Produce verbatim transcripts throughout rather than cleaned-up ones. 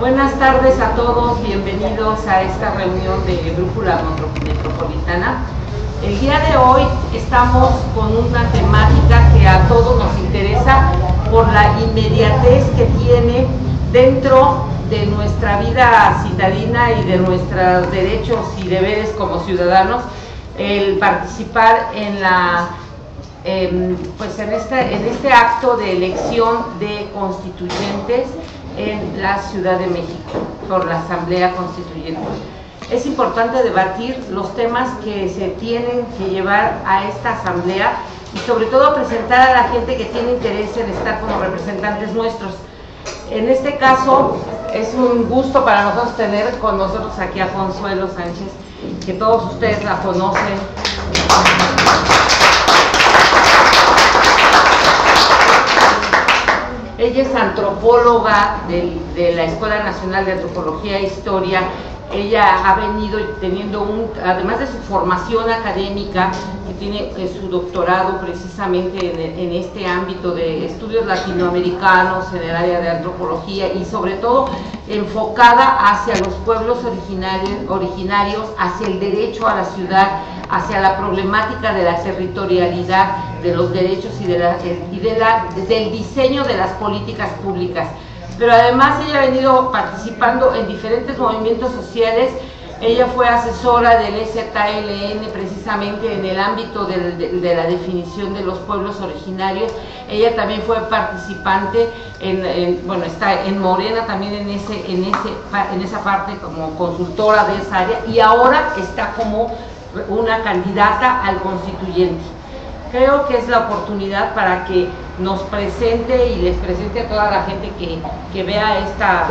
Buenas tardes a todos, bienvenidos a esta reunión de Brújula Metropolitana. El día de hoy estamos con una temática que a todos nos interesa por la inmediatez que tiene dentro de nuestra vida citadina y de nuestros derechos y deberes como ciudadanos el participar en la eh, pues en este, en este acto de elección de constituyentes en la Ciudad de México por la Asamblea Constituyente. Es importante debatir los temas que se tienen que llevar a esta asamblea y sobre todo presentar a la gente que tiene interés en estar como representantes nuestros. En este caso es un gusto para nosotros tener con nosotros aquí a Consuelo Sánchez, que todos ustedes la conocen. Ella es antropóloga de, de la Escuela Nacional de Antropología e Historia. Ella ha venido teniendo, un, además de su formación académica, que tiene su doctorado precisamente en, en este ámbito de estudios latinoamericanos, en el área de antropología y sobre todo enfocada hacia los pueblos originarios, originarios hacia el derecho a la ciudad, hacia la problemática de la territorialidad, de los derechos y, de la, y de la, del diseño de las políticas públicas. Pero además ella ha venido participando en diferentes movimientos sociales. Ella fue asesora del S T L N precisamente en el ámbito de, de, de la definición de los pueblos originarios. Ella también fue participante, en, en, bueno, está en Morena también en, ese, en, ese, en esa parte como consultora de esa área, y ahora está como una candidata al constituyente. Creo que es la oportunidad para que nos presente y les presente a toda la gente que, que vea esta,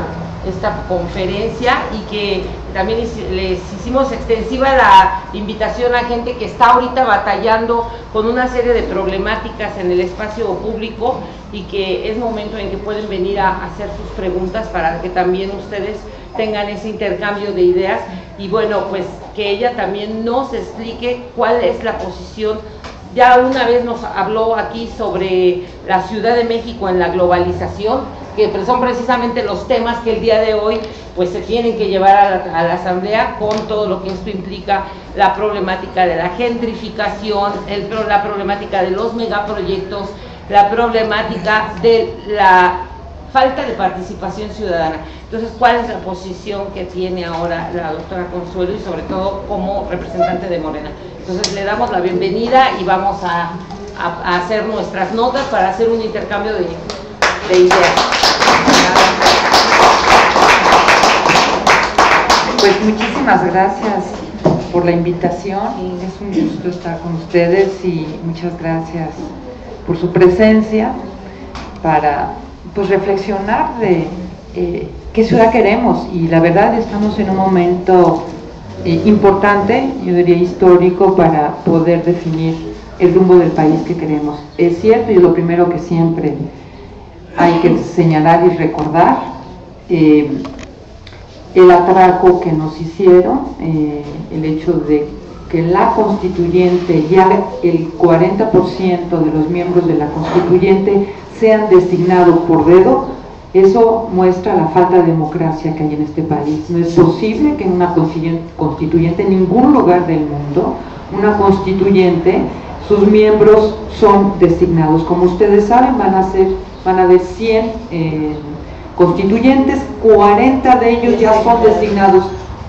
esta conferencia, y que también les hicimos extensiva la invitación a gente que está ahorita batallando con una serie de problemáticas en el espacio público, y que es momento en que pueden venir a hacer sus preguntas para que también ustedes tengan ese intercambio de ideas. Y bueno, pues que ella también nos explique cuál es la posición. Ya una vez nos habló aquí sobre la Ciudad de México en la globalización, que son precisamente los temas que el día de hoy pues se tienen que llevar a la, a la asamblea, con todo lo que esto implica, la problemática de la gentrificación, el, la problemática de los megaproyectos, la problemática de la falta de participación ciudadana. Entonces, ¿cuál es la posición que tiene ahora la doctora Consuelo, y sobre todo como representante de Morena? Entonces, le damos la bienvenida y vamos a, a, a hacer nuestras notas para hacer un intercambio de, de ideas. Pues muchísimas gracias por la invitación. Es un gusto estar con ustedes y muchas gracias por su presencia para pues reflexionar de eh, qué ciudad queremos. Y la verdad estamos en un momento eh, importante, yo diría histórico, para poder definir el rumbo del país que queremos. Es cierto, y lo primero que siempre hay que señalar y recordar, eh, el atraco que nos hicieron, eh, el hecho de que la constituyente, ya el cuarenta por ciento de los miembros de la constituyente sean designados por dedo. Eso muestra la falta de democracia que hay en este país. No es posible que una constituyente, en ningún lugar del mundo, una constituyente, sus miembros son designados. Como ustedes saben, van a ser, van a haber cien eh, constituyentes, cuarenta de ellos ya son designados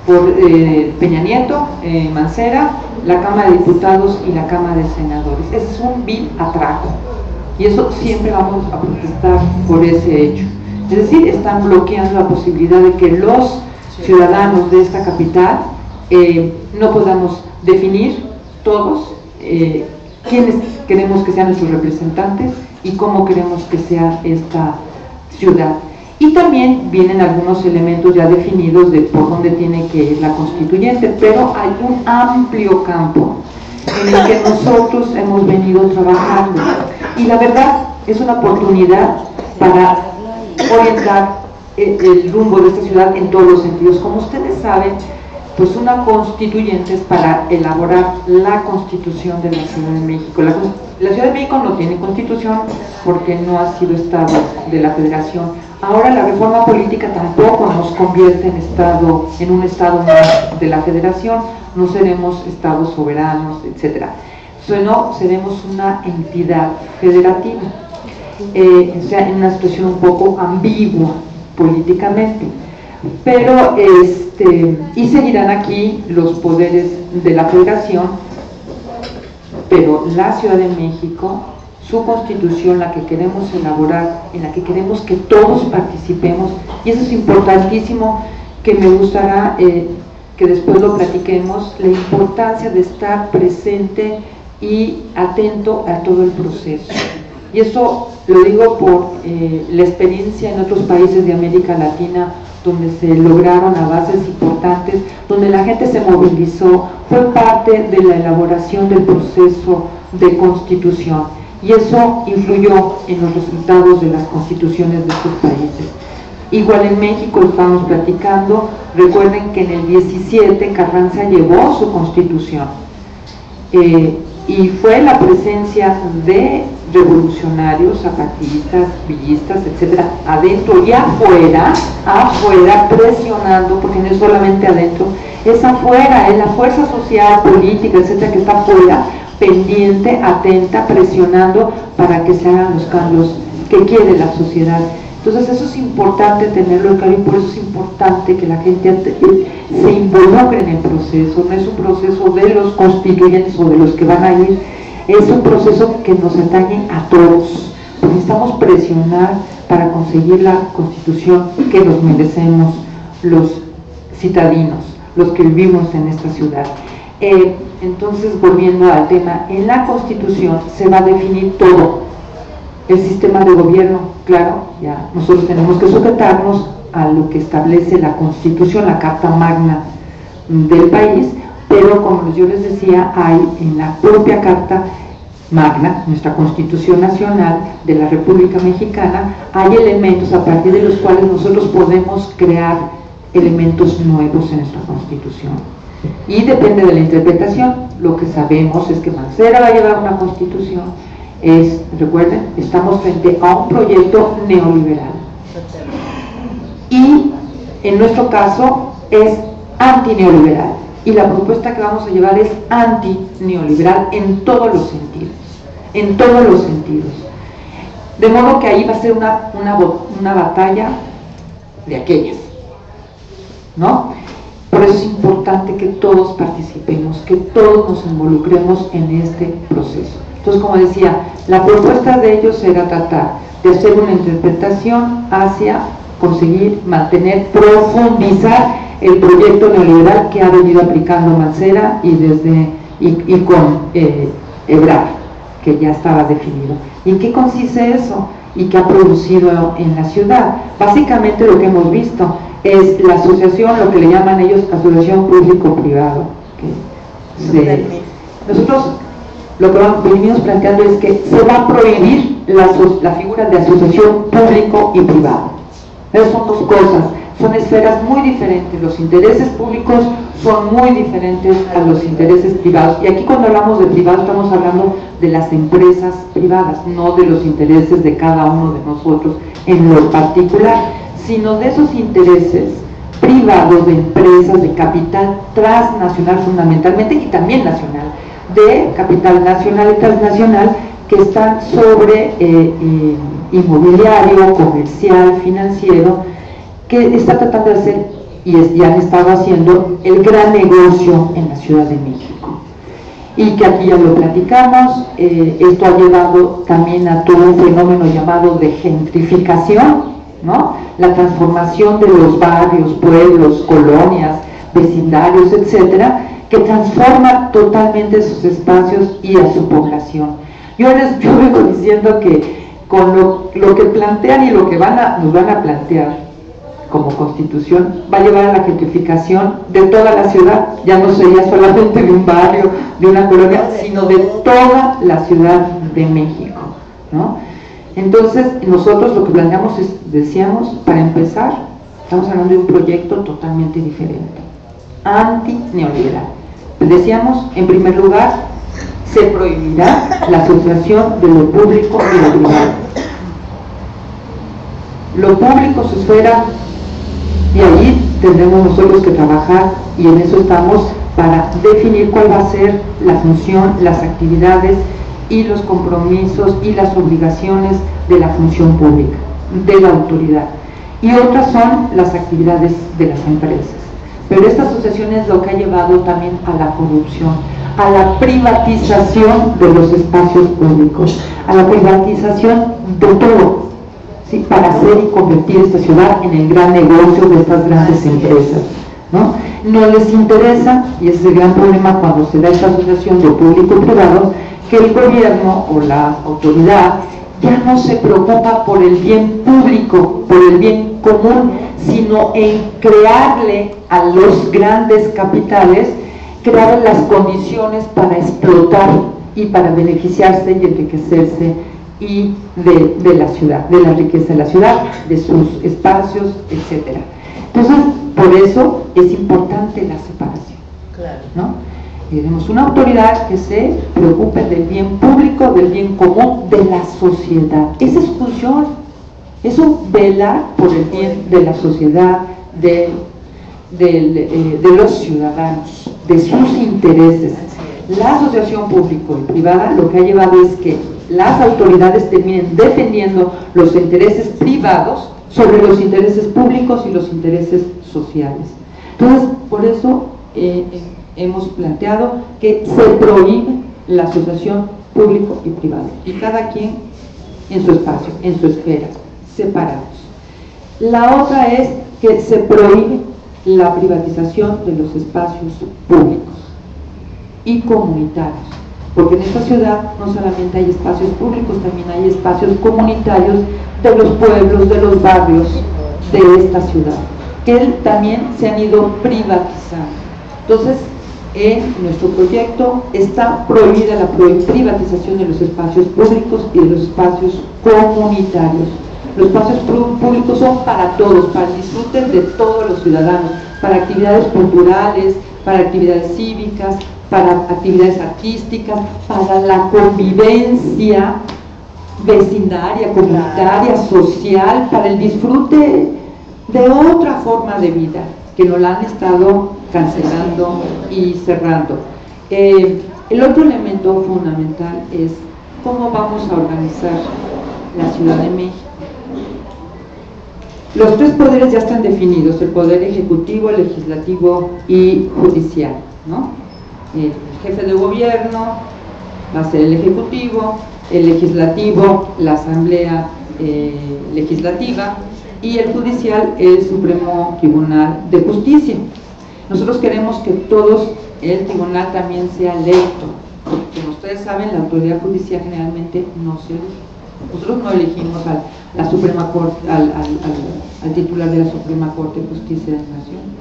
por eh, Peña Nieto, eh, Mancera, la Cámara de Diputados y la Cámara de Senadores. Ese es un vil atraco. Y eso siempre vamos a protestar por ese hecho. Es decir, están bloqueando la posibilidad de que los ciudadanos de esta capital eh, no podamos definir todos eh, quiénes queremos que sean nuestros representantes y cómo queremos que sea esta ciudad. Y también vienen algunos elementos ya definidos de por dónde tiene que ir la constituyente, pero hay un amplio campo en el que nosotros hemos venido trabajando. Y la verdad es una oportunidad para orientar el, el rumbo de esta ciudad en todos los sentidos. Como ustedes saben, pues una constituyente es para elaborar la constitución de la Ciudad de México. La, la Ciudad de México no tiene constitución porque no ha sido estado de la federación. Ahora la reforma política tampoco nos convierte en estado, en un estado más de la federación, no seremos estados soberanos, etcétera. No seremos una entidad federativa, eh, o sea, en una situación un poco ambigua políticamente. Pero, este, y seguirán aquí los poderes de la federación, pero la Ciudad de México, su constitución, la que queremos elaborar, en la que queremos que todos participemos, y eso es importantísimo, que me gustará eh, que después lo platiquemos, la importancia de estar presente y atento a todo el proceso. Y eso lo digo por eh, la experiencia en otros países de América Latina, donde se lograron avances importantes, donde la gente se movilizó, fue parte de la elaboración del proceso de constitución, y eso influyó en los resultados de las constituciones de estos países. Igual en México estamos platicando, recuerden que en el diecisiete Carranza llevó su constitución, eh, y fue la presencia de revolucionarios, zapatistas, villistas, etcétera, adentro y afuera, afuera presionando, porque no es solamente adentro, es afuera, es la fuerza social, política, etcétera, que está afuera, pendiente, atenta, presionando para que se hagan los cambios que quiere la sociedad. Entonces eso es importante tenerlo claro, y por eso es importante que la gente se involucre en el proceso. No es un proceso de los constituyentes o de los que van a ir, es un proceso que nos atañe a todos, porque necesitamos presionar para conseguir la constitución que nos merecemos los citadinos, los que vivimos en esta ciudad. Eh, entonces, volviendo al tema, en la constitución se va a definir todo el sistema de gobierno. Claro, ya nosotros tenemos que sujetarnos a lo que establece la Constitución, la Carta Magna del país, pero como yo les decía, hay en la propia Carta Magna, nuestra Constitución Nacional de la República Mexicana, hay elementos a partir de los cuales nosotros podemos crear elementos nuevos en nuestra Constitución. Y depende de la interpretación, lo que sabemos es que Mancera va a llevar una Constitución. Es, recuerden, estamos frente a un proyecto neoliberal, y en nuestro caso es antineoliberal, y la propuesta que vamos a llevar es antineoliberal en todos los sentidos, en todos los sentidos, de modo que ahí va a ser una, una, una batalla de aquellas, ¿no? Por eso es importante que todos participemos, que todos nos involucremos en este proceso. Entonces, como decía, la propuesta de ellos era tratar de hacer una interpretación hacia conseguir mantener, profundizar el proyecto neoliberal que ha venido aplicando Mancera y, desde, y, y con eh, Ebrard, que ya estaba definido. ¿Y en qué consiste eso? ¿Y qué ha producido en la ciudad? Básicamente lo que hemos visto es la asociación, lo que le llaman ellos asociación público-privado. Nosotros lo que venimos planteando es que se va a prohibir la, la figura de asociación público y privado. Esas son dos cosas, son esferas muy diferentes, los intereses públicos son muy diferentes a los intereses privados, y aquí cuando hablamos de privado estamos hablando de las empresas privadas, no de los intereses de cada uno de nosotros en lo particular, sino de esos intereses privados de empresas de capital transnacional fundamentalmente, y también nacional, de capital nacional y transnacional, que están sobre eh, eh, inmobiliario, comercial, financiero, que está tratando de hacer, y, es, y han estado haciendo, el gran negocio en la Ciudad de México, y que aquí ya lo platicamos. Eh, esto ha llevado también a todo un fenómeno llamado de gentrificación, ¿no? La transformación de los barrios, pueblos, colonias, vecindarios, etcétera, que transforma totalmente sus espacios y a su población. Yo les yo vengo diciendo que con lo, lo que plantean y lo que van a, nos van a plantear como constitución va a llevar a la gentrificación de toda la ciudad. Ya no sería solamente de un barrio, de una colonia, sino de toda la Ciudad de México, ¿no? Entonces nosotros lo que planteamos es, decíamos, para empezar, estamos hablando de un proyecto totalmente diferente, antineoliberal. Decíamos, en primer lugar, se prohibirá la asociación de lo público y lo privado. lo público se espera, y allí tendremos nosotros que trabajar, y en eso estamos, para definir cuál va a ser la función, las actividades y los compromisos y las obligaciones de la función pública, de la autoridad. Y otras son las actividades de las empresas. Pero esta asociación es lo que ha llevado también a la corrupción, a la privatización de los espacios públicos, a la privatización de todo, ¿sí? Para hacer y convertir esta ciudad en el gran negocio de estas grandes empresas, ¿no? No les interesa, y ese es el gran problema cuando se da esta asociación de público y privado, que el gobierno o la autoridad ya no se preocupa por el bien público, por el bien común, sino en crearle a los grandes capitales, crear las condiciones para explotar y para beneficiarse y enriquecerse y de, de la ciudad, de la riqueza de la ciudad, de sus espacios, etcétera. Entonces, por eso es importante la separación, ¿no? Y tenemos una autoridad que se preocupe del bien público, del bien común, de la sociedad. Esa es su función, eso velar por el bien de la sociedad, de, de, eh, de los ciudadanos, de sus intereses. La asociación público y privada lo que ha llevado es que las autoridades terminen defendiendo los intereses privados sobre los intereses públicos y los intereses sociales. Entonces, por eso eh, hemos planteado que se prohíbe la asociación público y privado, y cada quien en su espacio, en su esfera, separados. La otra es que se prohíbe la privatización de los espacios públicos y comunitarios, porque en esta ciudad no solamente hay espacios públicos, también hay espacios comunitarios de los pueblos, de los barrios de esta ciudad, que también se han ido privatizando. Entonces, en nuestro proyecto está prohibida la privatización de los espacios públicos y de los espacios comunitarios. Los espacios públicos son para todos, para el disfrute de todos los ciudadanos, para actividades culturales, para actividades cívicas, para actividades artísticas, para la convivencia vecindaria, comunitaria, social, para el disfrute de otra forma de vida, que no la han estado cancelando y cerrando. Eh, el otro elemento fundamental es cómo vamos a organizar la Ciudad de México. Los tres poderes ya están definidos, el poder ejecutivo, legislativo y judicial, ¿no? El jefe de gobierno va a ser el ejecutivo, el legislativo, la asamblea eh, legislativa, y el judicial, el Supremo Tribunal de Justicia. Nosotros queremos que todos el tribunal también sea electo, porque como ustedes saben, la autoridad judicial generalmente no se elige. Nosotros no elegimos al, la Suprema Corte, al, al, al, al titular de la Suprema Corte de Justicia de la Nación.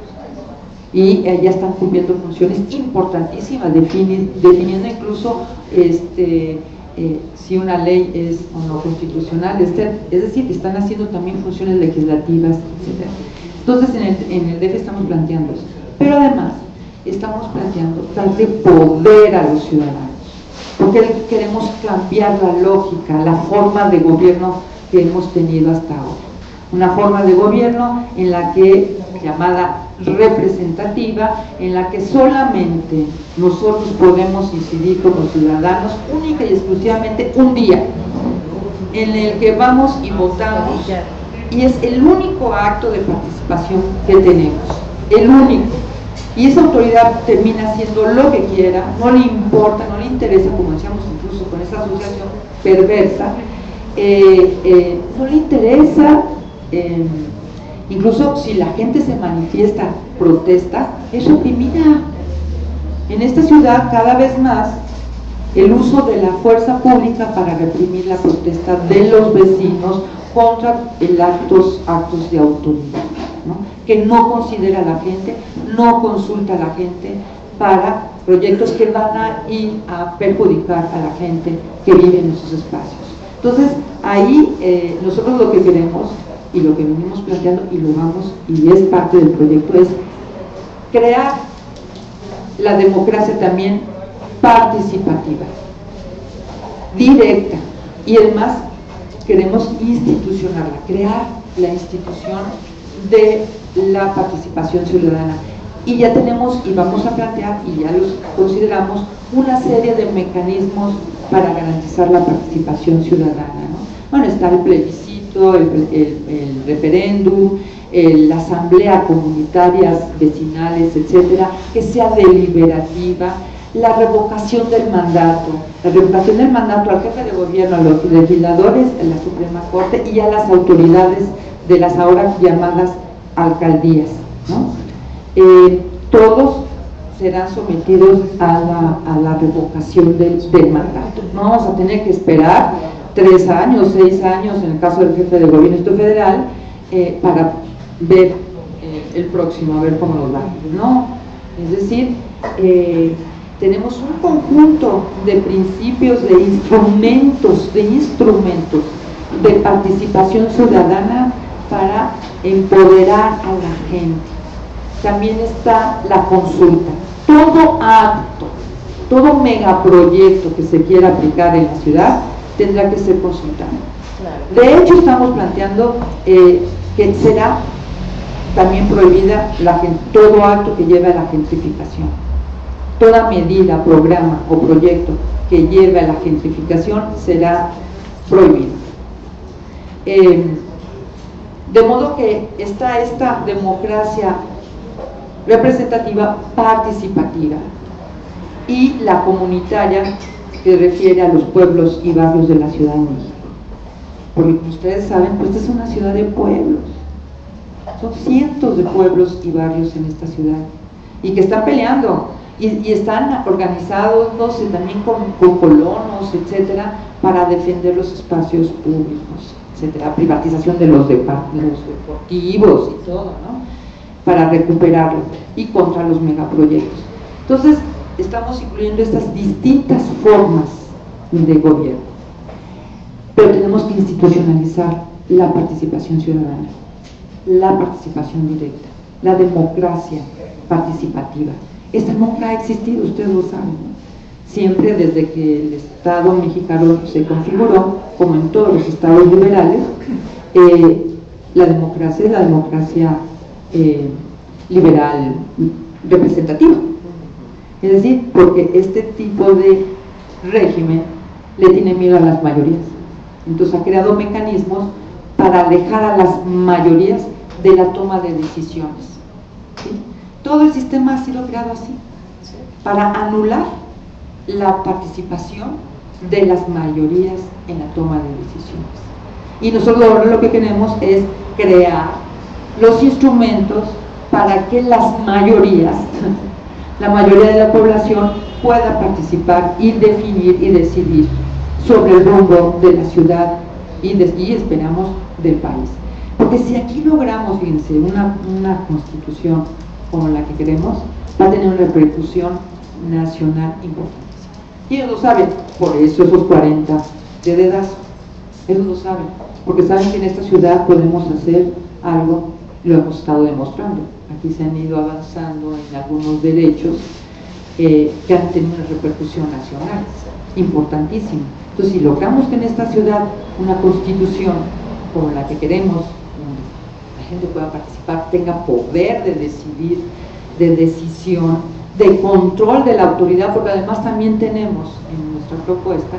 Y ya están cumpliendo funciones importantísimas, defini, definiendo incluso este, eh, si una ley es o no constitucional, este, es decir, están haciendo también funciones legislativas, etcétera. Entonces en el, en el D F estamos planteando eso, pero además estamos planteando darle poder a los ciudadanos, porque queremos cambiar la lógica, la forma de gobierno que hemos tenido hasta ahora, una forma de gobierno en la que, llamada representativa, en la que solamente nosotros podemos incidir como ciudadanos única y exclusivamente un día, en el que vamos y votamos, y es el único acto de participación que tenemos, el único, y esa autoridad termina haciendo lo que quiera, no le importa, no le interesa, como decíamos incluso con esa asociación perversa, eh, eh, no le interesa eh, incluso si la gente se manifiesta, protesta, es reprimida. En esta ciudad, cada vez más, el uso de la fuerza pública para reprimir la protesta de los vecinos contra el actos, actos de autoridad, ¿no? Que no considera a la gente, no consulta a la gente para proyectos que van a ir a perjudicar a la gente que vive en esos espacios. Entonces, ahí eh, nosotros lo que queremos y lo que venimos planteando y lo vamos, y es parte del proyecto, es crear la democracia también participativa, directa, y además queremos institucionarla, crear la institución de la participación ciudadana. Y ya tenemos, y vamos a plantear, y ya los consideramos, una serie de mecanismos para garantizar la participación ciudadana, ¿no? Bueno, está el plebiscito, el, el, el referéndum, el, la asamblea comunitarias, vecinales, etcétera, que sea deliberativa, la revocación del mandato, la revocación del mandato al jefe de gobierno, a los legisladores, a la Suprema Corte y a las autoridades de las ahora llamadas alcaldías, ¿no? Eh, todos serán sometidos a la, a la revocación del, del mandato. No vamos a tener que esperar tres años, seis años en el caso del jefe de gobierno federal eh, para ver eh, el próximo, a ver cómo nos va, ¿no? Es decir, eh, tenemos un conjunto de principios, de instrumentos, de instrumentos de participación ciudadana para empoderar a la gente. También está la consulta. Todo acto, todo megaproyecto que se quiera aplicar en la ciudad tendrá que ser consultado. De hecho, estamos planteando eh, que será también prohibida la, todo acto que lleve a la gentrificación. Toda medida, programa o proyecto que lleve a la gentrificación será prohibido. Eh, de modo que está esta democracia representativa, participativa, y la comunitaria, que refiere a los pueblos y barrios de la Ciudad de México, porque como ustedes saben, pues esta es una ciudad de pueblos, son cientos de pueblos y barrios en esta ciudad, y que están peleando, y, y están organizados, no sé, también con, con colonos, etcétera, para defender los espacios públicos, etcétera, privatización de los, de, los deportivos y todo, ¿no?, para recuperarlo, y contra los megaproyectos. Entonces, estamos incluyendo estas distintas formas de gobierno, pero tenemos que institucionalizar la participación ciudadana, la participación directa, la democracia participativa. Esta nunca ha existido, ustedes lo saben, ¿no? Siempre desde que el Estado mexicano se configuró, como en todos los estados liberales, eh, la democracia es la democracia Eh, liberal representativo, es decir, porque este tipo de régimen le tiene miedo a las mayorías, entonces ha creado mecanismos para alejar a las mayorías de la toma de decisiones, ¿sí? Todo el sistema ha sido creado así, para anular la participación de las mayorías en la toma de decisiones, y nosotros ahora lo que queremos es crear los instrumentos para que las mayorías, la mayoría de la población, pueda participar y definir y decidir sobre el rumbo de la ciudad y, de, y esperamos del país. Porque si aquí logramos, fíjense, una, una constitución como la que queremos, va a tener una repercusión nacional importante. Y ellos lo saben, por eso esos cuarenta de dedazo, ellos lo saben, porque saben que en esta ciudad podemos hacer algo. Lo hemos estado demostrando, aquí se han ido avanzando en algunos derechos eh, que han tenido una repercusión nacional importantísima. Entonces, si logramos que en esta ciudad una constitución como la que queremos, la gente pueda participar, tenga poder de decidir, de decisión, de control de la autoridad, porque además también tenemos en nuestra propuesta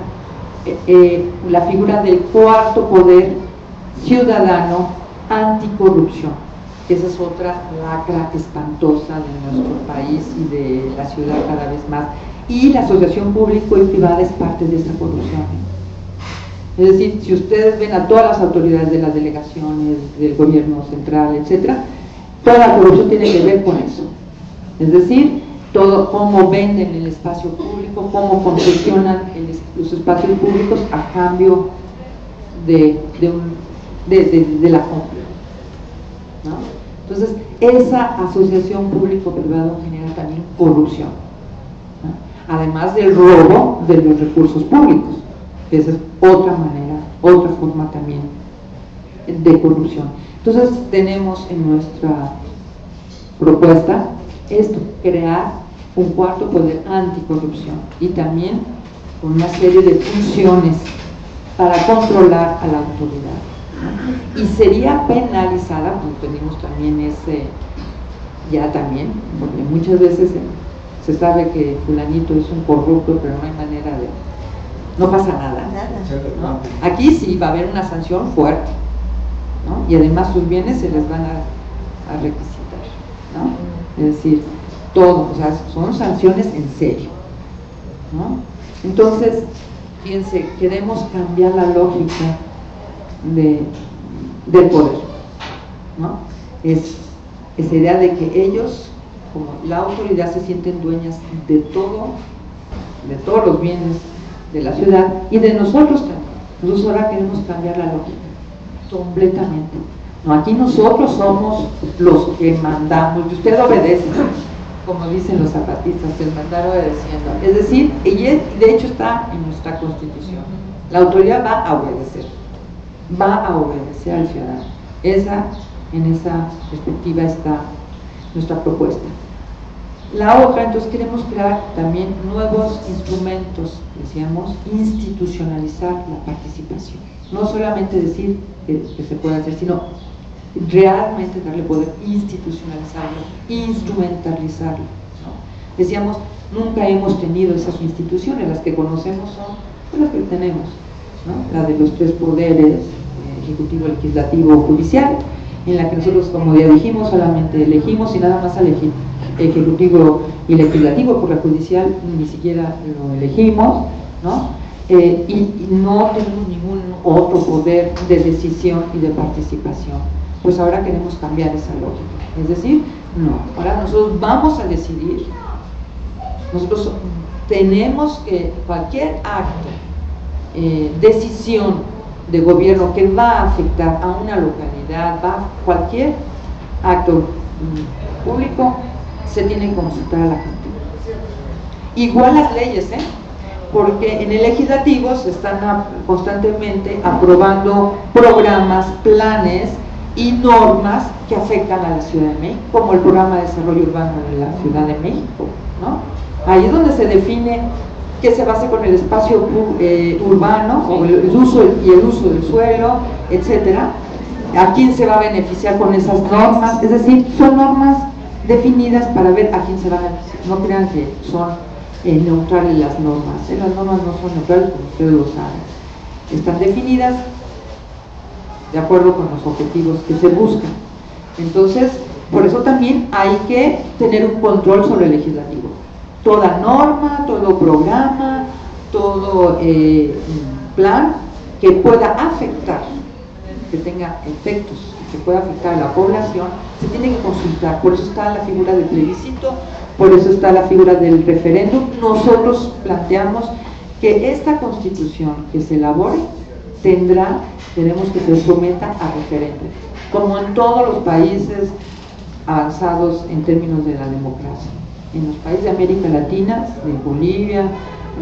eh, eh, la figura del cuarto poder ciudadano anticorrupción, que esa es otra lacra espantosa de nuestro país y de la ciudad cada vez más, y la asociación público y privada es parte de esa corrupción. Es decir, si ustedes ven a todas las autoridades de las delegaciones, del gobierno central, etcétera, toda la corrupción tiene que ver con eso, es decir, todo cómo venden el espacio público, cómo concesionan el, los espacios públicos a cambio de, de, un, de, de, de la compra, ¿no? Entonces, esa asociación público-privado genera también corrupción, ¿no? Además del robo de los recursos públicos, esa es otra manera, otra forma también de corrupción. Entonces, tenemos en nuestra propuesta esto, crear un cuarto poder anticorrupción y también una serie de funciones para controlar a la autoridad, y sería penalizada, pues tenemos también ese, ya también, porque muchas veces se, se sabe que fulanito es un corrupto, pero no hay manera de, no pasa nada, ¿no? Aquí sí va a haber una sanción fuerte, ¿no? Y además sus bienes se les van a, a requisitar, ¿no? Es decir, todo, o sea, son sanciones en serio, ¿no? Entonces, fíjense, queremos cambiar la lógica de, del poder, ¿no? Es esa idea de que ellos, como la autoridad, se sienten dueñas de todo, de todos los bienes de la ciudad y de nosotros también. Nosotros ahora queremos cambiar la lógica completamente. No, aquí nosotros somos los que mandamos y usted obedece, como dicen los zapatistas, el mandar obedeciendo. Es decir, ella, de hecho, está en nuestra Constitución. La autoridad va a obedecer, va a obedecer al ciudadano. Esa, en esa perspectiva está nuestra propuesta. La otra, entonces, queremos crear también nuevos instrumentos, decíamos, institucionalizar la participación. No solamente decir que, que se puede hacer, sino realmente darle poder, institucionalizarlo, instrumentalizarlo, ¿no? Decíamos, nunca hemos tenido esas instituciones, las que conocemos son las que tenemos, ¿no? La de los tres poderes, ejecutivo, legislativo, judicial, en la que nosotros, como ya dijimos, solamente elegimos y nada más al ejecutivo y legislativo, por la judicial ni siquiera lo elegimos, ¿no? Eh, y, y no tenemos ningún otro poder de decisión y de participación. Pues ahora queremos cambiar esa lógica, es decir, no, ahora nosotros vamos a decidir, nosotros tenemos que cualquier acto, eh, decisión de gobierno que va a afectar a una localidad, va a cualquier acto público, se tiene que consultar a la gente. Igual las leyes, ¿eh? Porque en el legislativo se están constantemente aprobando programas, planes y normas que afectan a la Ciudad de México, como el Programa de Desarrollo Urbano de la Ciudad de México, ¿no? Ahí es donde se define que se base con el espacio eh, urbano, o el, el uso y el uso del suelo, etcétera, a quién se va a beneficiar con esas normas, es decir, son normas definidas para ver a quién se va a beneficiar. No crean que son eh, neutrales las normas, eh, las normas no son neutrales, como ustedes lo saben, están definidas de acuerdo con los objetivos que se buscan. Entonces, por eso también hay que tener un control sobre el legislativo. Toda norma, todo programa, todo eh, plan que pueda afectar, que tenga efectos, que pueda afectar a la población, se tiene que consultar. Por eso está la figura del plebiscito, por eso está la figura del referéndum. Nosotros planteamos que esta Constitución que se elabore tendrá, tenemos que se someta a referéndum, como en todos los países avanzados en términos de la democracia. En los países de América Latina, de Bolivia,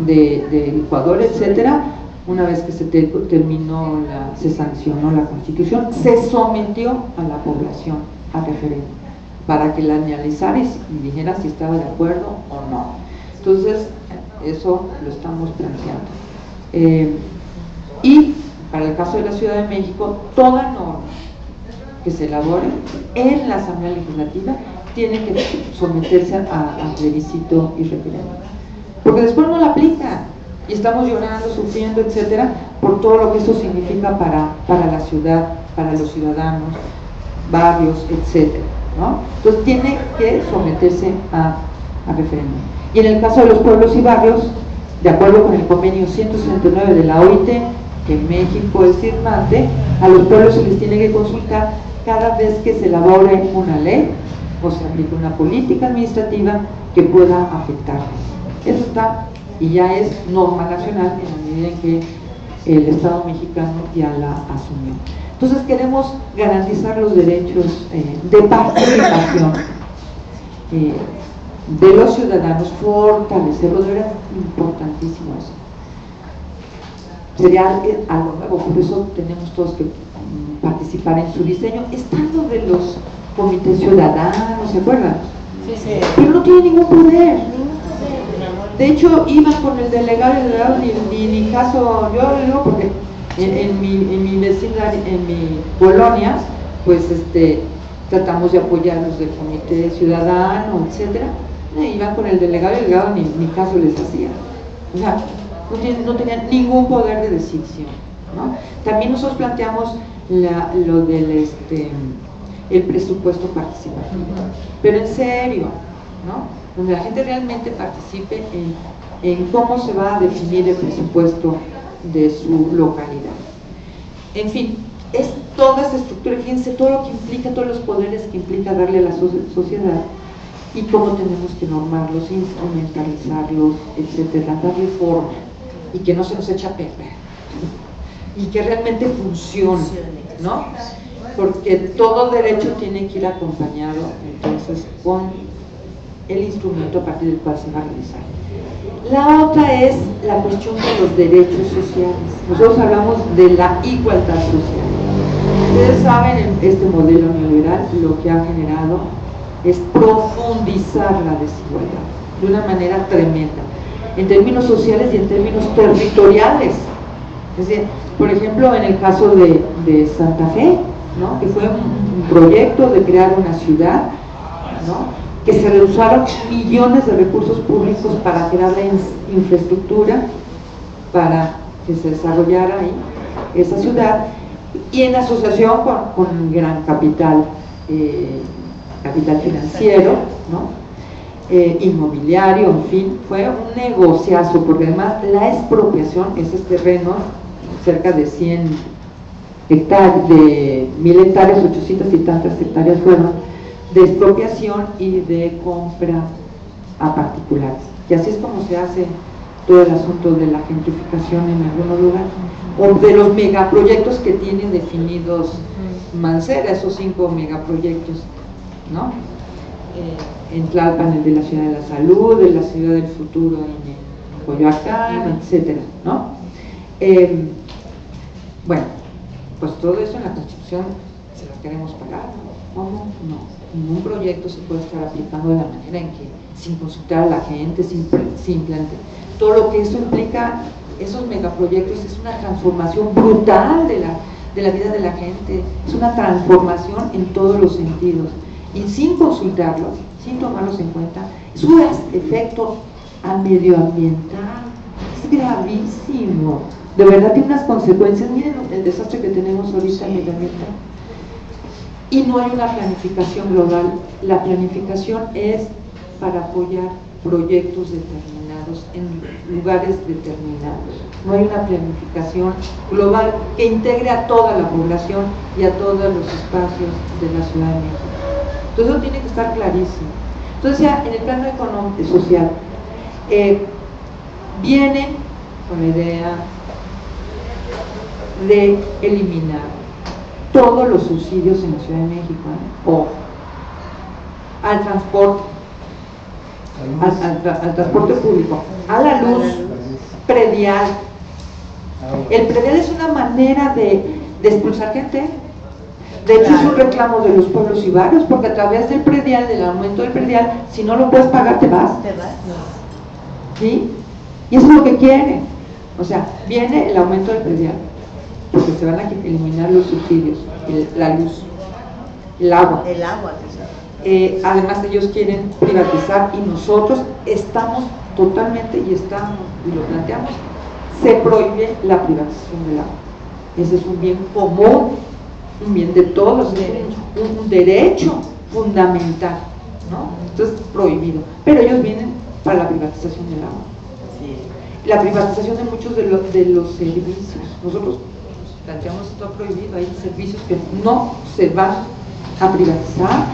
de, de Ecuador, etcétera, una vez que se te, terminó, la, se sancionó la Constitución, se sometió a la población a referéndum, para que la analizara y dijera si estaba de acuerdo o no. Entonces, eso lo estamos planteando. Eh, y, para el caso de la Ciudad de México, toda norma que se elabore en la Asamblea Legislativa tiene que someterse a, a plebiscito y referéndum, porque después no la aplica y estamos llorando, sufriendo, etcétera, por todo lo que eso significa para, para la ciudad, para los ciudadanos, barrios, etcétera, ¿no? Entonces tiene que someterse a, a referéndum. Y en el caso de los pueblos y barrios, de acuerdo con el convenio ciento sesenta y nueve de la O I T, que México es firmante, a los pueblos se les tiene que consultar cada vez que se elabore una ley o se aplica una política administrativa que pueda afectarles. Eso está, y ya es norma nacional en la medida en que el Estado mexicano ya la asumió. Entonces queremos garantizar los derechos eh, de participación eh, de los ciudadanos, fortalecerlos, era importantísimo eso. Sería algo nuevo, por eso tenemos todos que participar en su diseño, estando de los comités ciudadanos, ¿se acuerdan? Sí, sí. Pero no tiene ningún poder. De hecho, iba con el delegado y el delegado ni, ni, ni caso, yo lo digo porque en, en, mi, en mi vecindario, en mi colonia, pues este, tratamos de apoyarlos del comité ciudadano, etcétera. Eh, iban con el delegado y el delegado ni, ni caso les hacía. O sea, no, tienen, no tenían ningún poder de decisión, ¿no? También nosotros planteamos la, lo del este, el presupuesto participativo, pero en serio, ¿no? Donde la gente realmente participe en, en cómo se va a definir el presupuesto de su localidad. En fin, es toda esa estructura, fíjense todo lo que implica, todos los poderes que implica darle a la sociedad y cómo tenemos que normarlos, instrumentalizarlos, etcétera, darle forma y que no se nos eche a perder y que realmente funcione, ¿no? Porque todo derecho tiene que ir acompañado entonces con el instrumento a partir del cual se va a realizar. La otra es la cuestión de los derechos sociales. Nosotros hablamos de la igualdad social. Ustedes saben, este modelo neoliberal lo que ha generado es profundizar la desigualdad de una manera tremenda, en términos sociales y en términos territoriales. Es decir, por ejemplo, en el caso de, de Santa Fe, ¿no? Que fue un, un proyecto de crear una ciudad, ¿no? Que se rehusaron millones de recursos públicos para crear la infraestructura para que se desarrollara ahí esa ciudad, y en asociación con, con un gran capital, eh, capital financiero, ¿no? Eh, inmobiliario, en fin, fue un negociazo, porque además la expropiación, esos terrenos, cerca de cien hectáreas, de mil hectáreas, ochocientas y tantas hectáreas fueron, de expropiación y de compra a particulares. Y así es como se hace todo el asunto de la gentrificación en algunos lugares, o de los megaproyectos que tienen definidos Mancera, esos cinco megaproyectos, ¿no? Eh, en Tlalpan, el de la Ciudad de la Salud, de la Ciudad del Futuro en Coyoacán, etcétera, ¿no? Eh, bueno, pues todo eso en la Constitución se las queremos pagar, ¿cómo? No. Ningún proyecto se puede estar aplicando de la manera en que, sin consultar a la gente, sin, sin plantear. Todo lo que eso implica, esos megaproyectos, es una transformación brutal de la, de la vida de la gente, es una transformación en todos los sentidos. Y sin consultarlos, sin tomarlos en cuenta, su efecto a medioambiental es gravísimo. De verdad tiene unas consecuencias, miren el desastre que tenemos ahorita medioambiental. Y no hay una planificación global. La planificación es para apoyar proyectos determinados en lugares determinados. No hay una planificación global que integre a toda la población y a todos los espacios de la Ciudad de México. Entonces eso tiene que estar clarísimo. Entonces ya en el plano económico y social, eh, viene con la idea de eliminar todos los subsidios en la Ciudad de México, ¿eh? O al transporte, al, al, al transporte público, a la luz, predial. El predial es una manera de, de expulsar gente. De hecho es un reclamo de los pueblos y barrios, porque a través del predial, del aumento del predial, si no lo puedes pagar, te vas. ¿Sí? Y eso es lo que quieren. O sea, viene el aumento del predial, porque se van a eliminar los subsidios, el, la luz, el agua. El agua. Eh, además ellos quieren privatizar, y nosotros estamos totalmente, y estamos, y lo planteamos, se prohíbe la privatización del agua. Ese es un bien común, un bien de todos, un, un derecho fundamental, ¿no? Entonces prohibido. Pero ellos vienen para la privatización del agua. La privatización de muchos de los, de los servicios. Nosotros planteamos esto prohibido, hay servicios que no se van a privatizar,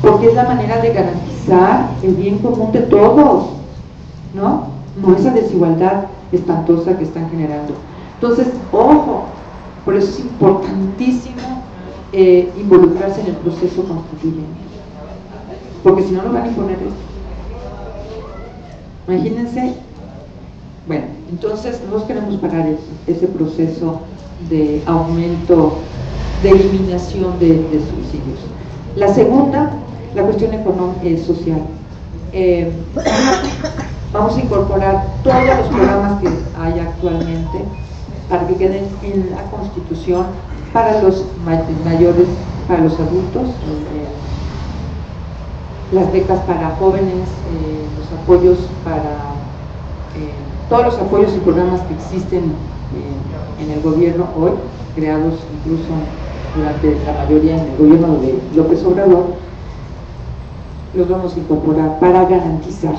porque es la manera de garantizar el bien común de todos, ¿no? No esa desigualdad espantosa que están generando. Entonces, ojo, por eso es importantísimo eh, involucrarse en el proceso constituyente, porque si no, no van a imponer esto. Imagínense, bueno, entonces nosotros queremos parar eso, ese proceso de aumento, de eliminación de, de subsidios. La segunda, la cuestión económica y social. Eh, vamos a incorporar todos los programas que hay actualmente artigan en, en la Constitución para los mayores, para los adultos, eh, las becas para jóvenes, eh, los apoyos para eh, todos los apoyos y programas que existen eh, en el gobierno hoy, creados incluso durante la mayoría en el gobierno de López Obrador, los vamos a incorporar para garantizar.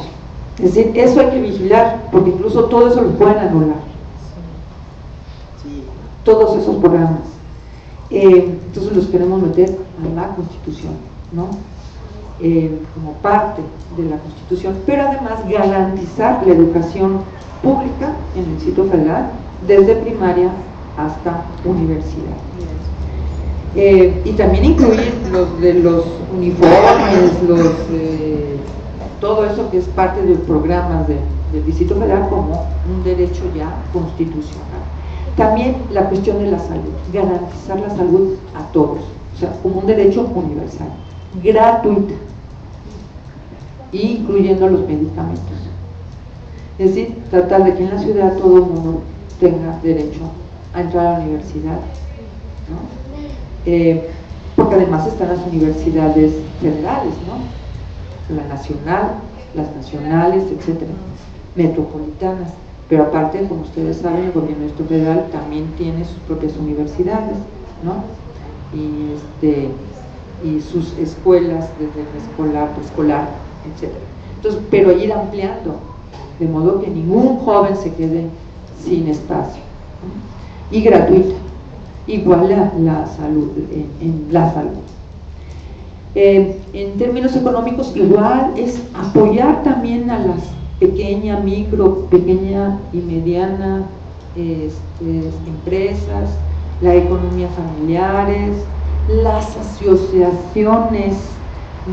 Es decir, eso hay que vigilar, porque incluso todo eso lo pueden anular. Sí. Todos esos programas. Eh, entonces los queremos meter a la Constitución, ¿no? Eh, como parte de la Constitución, pero además garantizar la educación pública en el Distrito Federal, desde primaria hasta universidad. Eh, y también incluir los, de los uniformes, los, eh, todo eso que es parte del programa de, del Distrito Federal como un derecho ya constitucional. También la cuestión de la salud, garantizar la salud a todos, o sea, como un derecho universal, gratuita, incluyendo los medicamentos. Es decir, tratar de que en la ciudad todo el mundo tenga derecho a entrar a la universidad, ¿no? Eh, porque además están las universidades federales, ¿no? La nacional, las nacionales, etcétera, metropolitanas, pero aparte, como ustedes saben, el gobierno federal también tiene sus propias universidades, ¿no? Y, este, y sus escuelas, desde el escolar, preescolar, etcétera. Entonces, pero ir ampliando, de modo que ningún joven se quede sin espacio, ¿no? Y gratuita. Igual la, la salud, en, en la salud. Eh, en términos económicos, igual es apoyar también a las pequeña, micro, pequeña y mediana eh, eh, empresas, la economía familiares, las asociaciones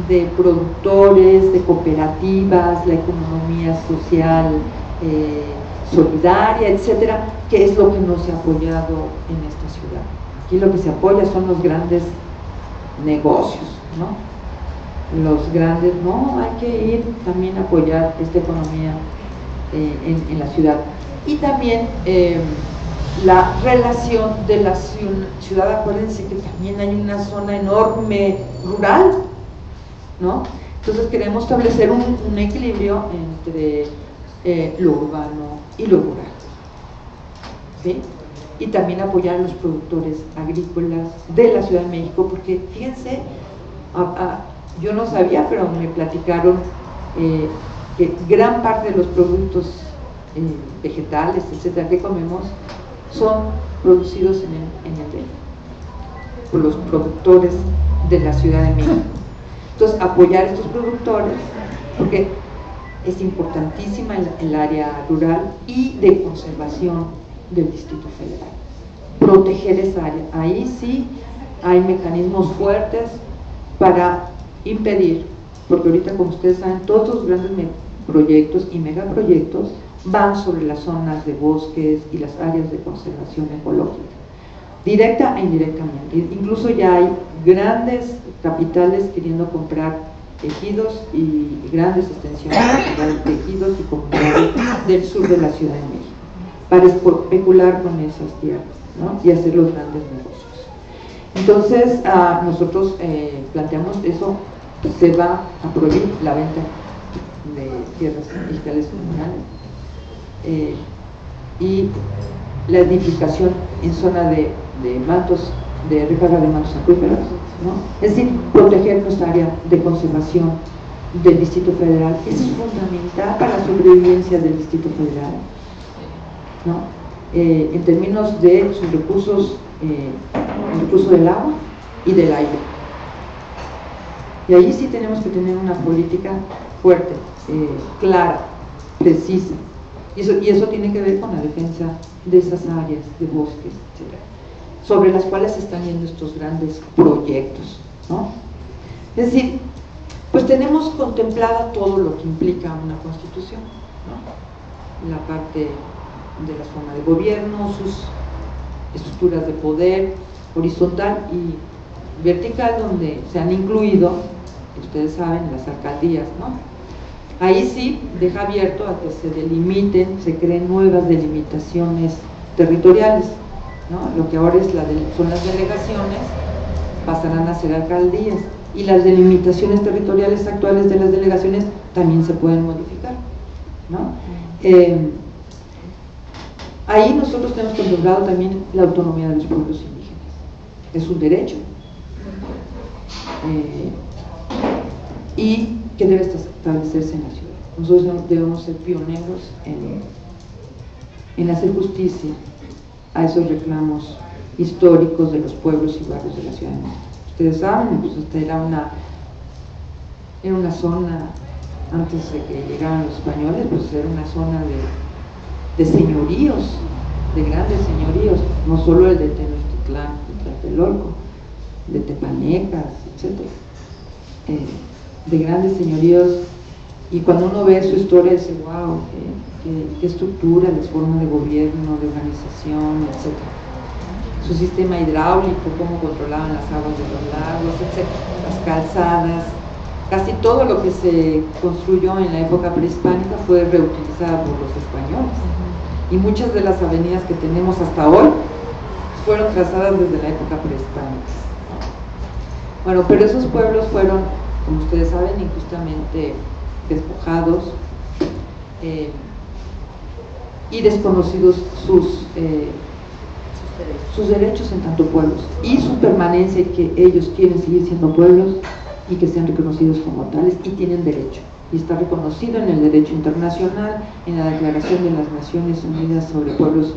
de productores, de cooperativas, la economía social, eh, solidaria, etcétera, que es lo que no se ha apoyado en esta ciudad. Aquí lo que se apoya son los grandes negocios, ¿no? Los grandes, no, hay que ir también a apoyar esta economía eh, en, en la ciudad. Y también eh, la relación de la ciudad, acuérdense que también hay una zona enorme rural, ¿no? Entonces queremos establecer un, un equilibrio entre eh, lo urbano y lo rural. ¿Sí? Y también apoyar a los productores agrícolas de la Ciudad de México, porque fíjense, a, a, yo no sabía, pero me platicaron eh, que gran parte de los productos eh, vegetales, etcétera, que comemos son producidos en el, en el D E F, por los productores de la Ciudad de México. Entonces, apoyar a estos productores, porque es importantísima el, el área rural y de conservación del Distrito Federal, proteger esa área. Ahí sí hay mecanismos fuertes para impedir, porque ahorita, como ustedes saben, todos los grandes proyectos y megaproyectos van sobre las zonas de bosques y las áreas de conservación ecológica, directa e indirectamente. Incluso ya hay grandes capitales queriendo comprar tejidos y grandes extensiones de tejidos y comunidades del sur de la Ciudad de México, para especular con esas tierras, ¿no? Y hacer los grandes negocios. Entonces, ah, nosotros eh, planteamos eso, se va a prohibir la venta de tierras digitales comunales eh, y la edificación en zona de, de mantos, de recarga de mantos acuíferos, ¿no? Es decir, proteger nuestra área de conservación del Distrito Federal. Eso es fundamental para la sobrevivencia del Distrito Federal, ¿no? Eh, en términos de sus recursos, eh, el recurso del agua y del aire. Y allí sí tenemos que tener una política fuerte, eh, clara, precisa. Y eso, y eso tiene que ver con la defensa de esas áreas de bosques, etcétera, sobre las cuales se están yendo estos grandes proyectos, ¿no? Es decir, pues tenemos contemplada todo lo que implica una constitución, ¿no? La parte de la forma de gobierno, sus estructuras de poder horizontal y vertical, donde se han incluido, ustedes saben, las alcaldías, ¿no? Ahí sí deja abierto a que se delimiten, se creen nuevas delimitaciones territoriales, ¿no? Lo que ahora es la de, son las delegaciones, pasarán a ser alcaldías, y las delimitaciones territoriales actuales de las delegaciones también se pueden modificar, ¿no? Eh, ahí nosotros tenemos contemplado también la autonomía de los pueblos indígenas, es un derecho eh, y que debe establecerse en la ciudad. Nosotros debemos ser pioneros en, en hacer justicia a esos reclamos históricos de los pueblos y barrios de la Ciudad de México. Ustedes saben, pues esta era una, era una zona, antes de que llegaran los españoles, pues era una zona de, de señoríos, de grandes señoríos, no solo el de Tenochtitlán, de Tlatelolco, de Tepanecas, etcétera, eh, de grandes señoríos. Y cuando uno ve su historia dice, wow, qué, qué, qué estructura, las formas de gobierno, de organización, etcétera. Su sistema hidráulico, cómo controlaban las aguas de los lagos, etcétera. Las calzadas, casi todo lo que se construyó en la época prehispánica fue reutilizado por los españoles. Y muchas de las avenidas que tenemos hasta hoy fueron trazadas desde la época prehispánica. Bueno, pero esos pueblos fueron, como ustedes saben, injustamente despojados eh, y desconocidos sus, eh, sus derechos en tanto pueblos y su permanencia, que ellos quieren seguir siendo pueblos y que sean reconocidos como tales, y tienen derecho, y está reconocido en el derecho internacional, en la Declaración de las Naciones Unidas sobre Pueblos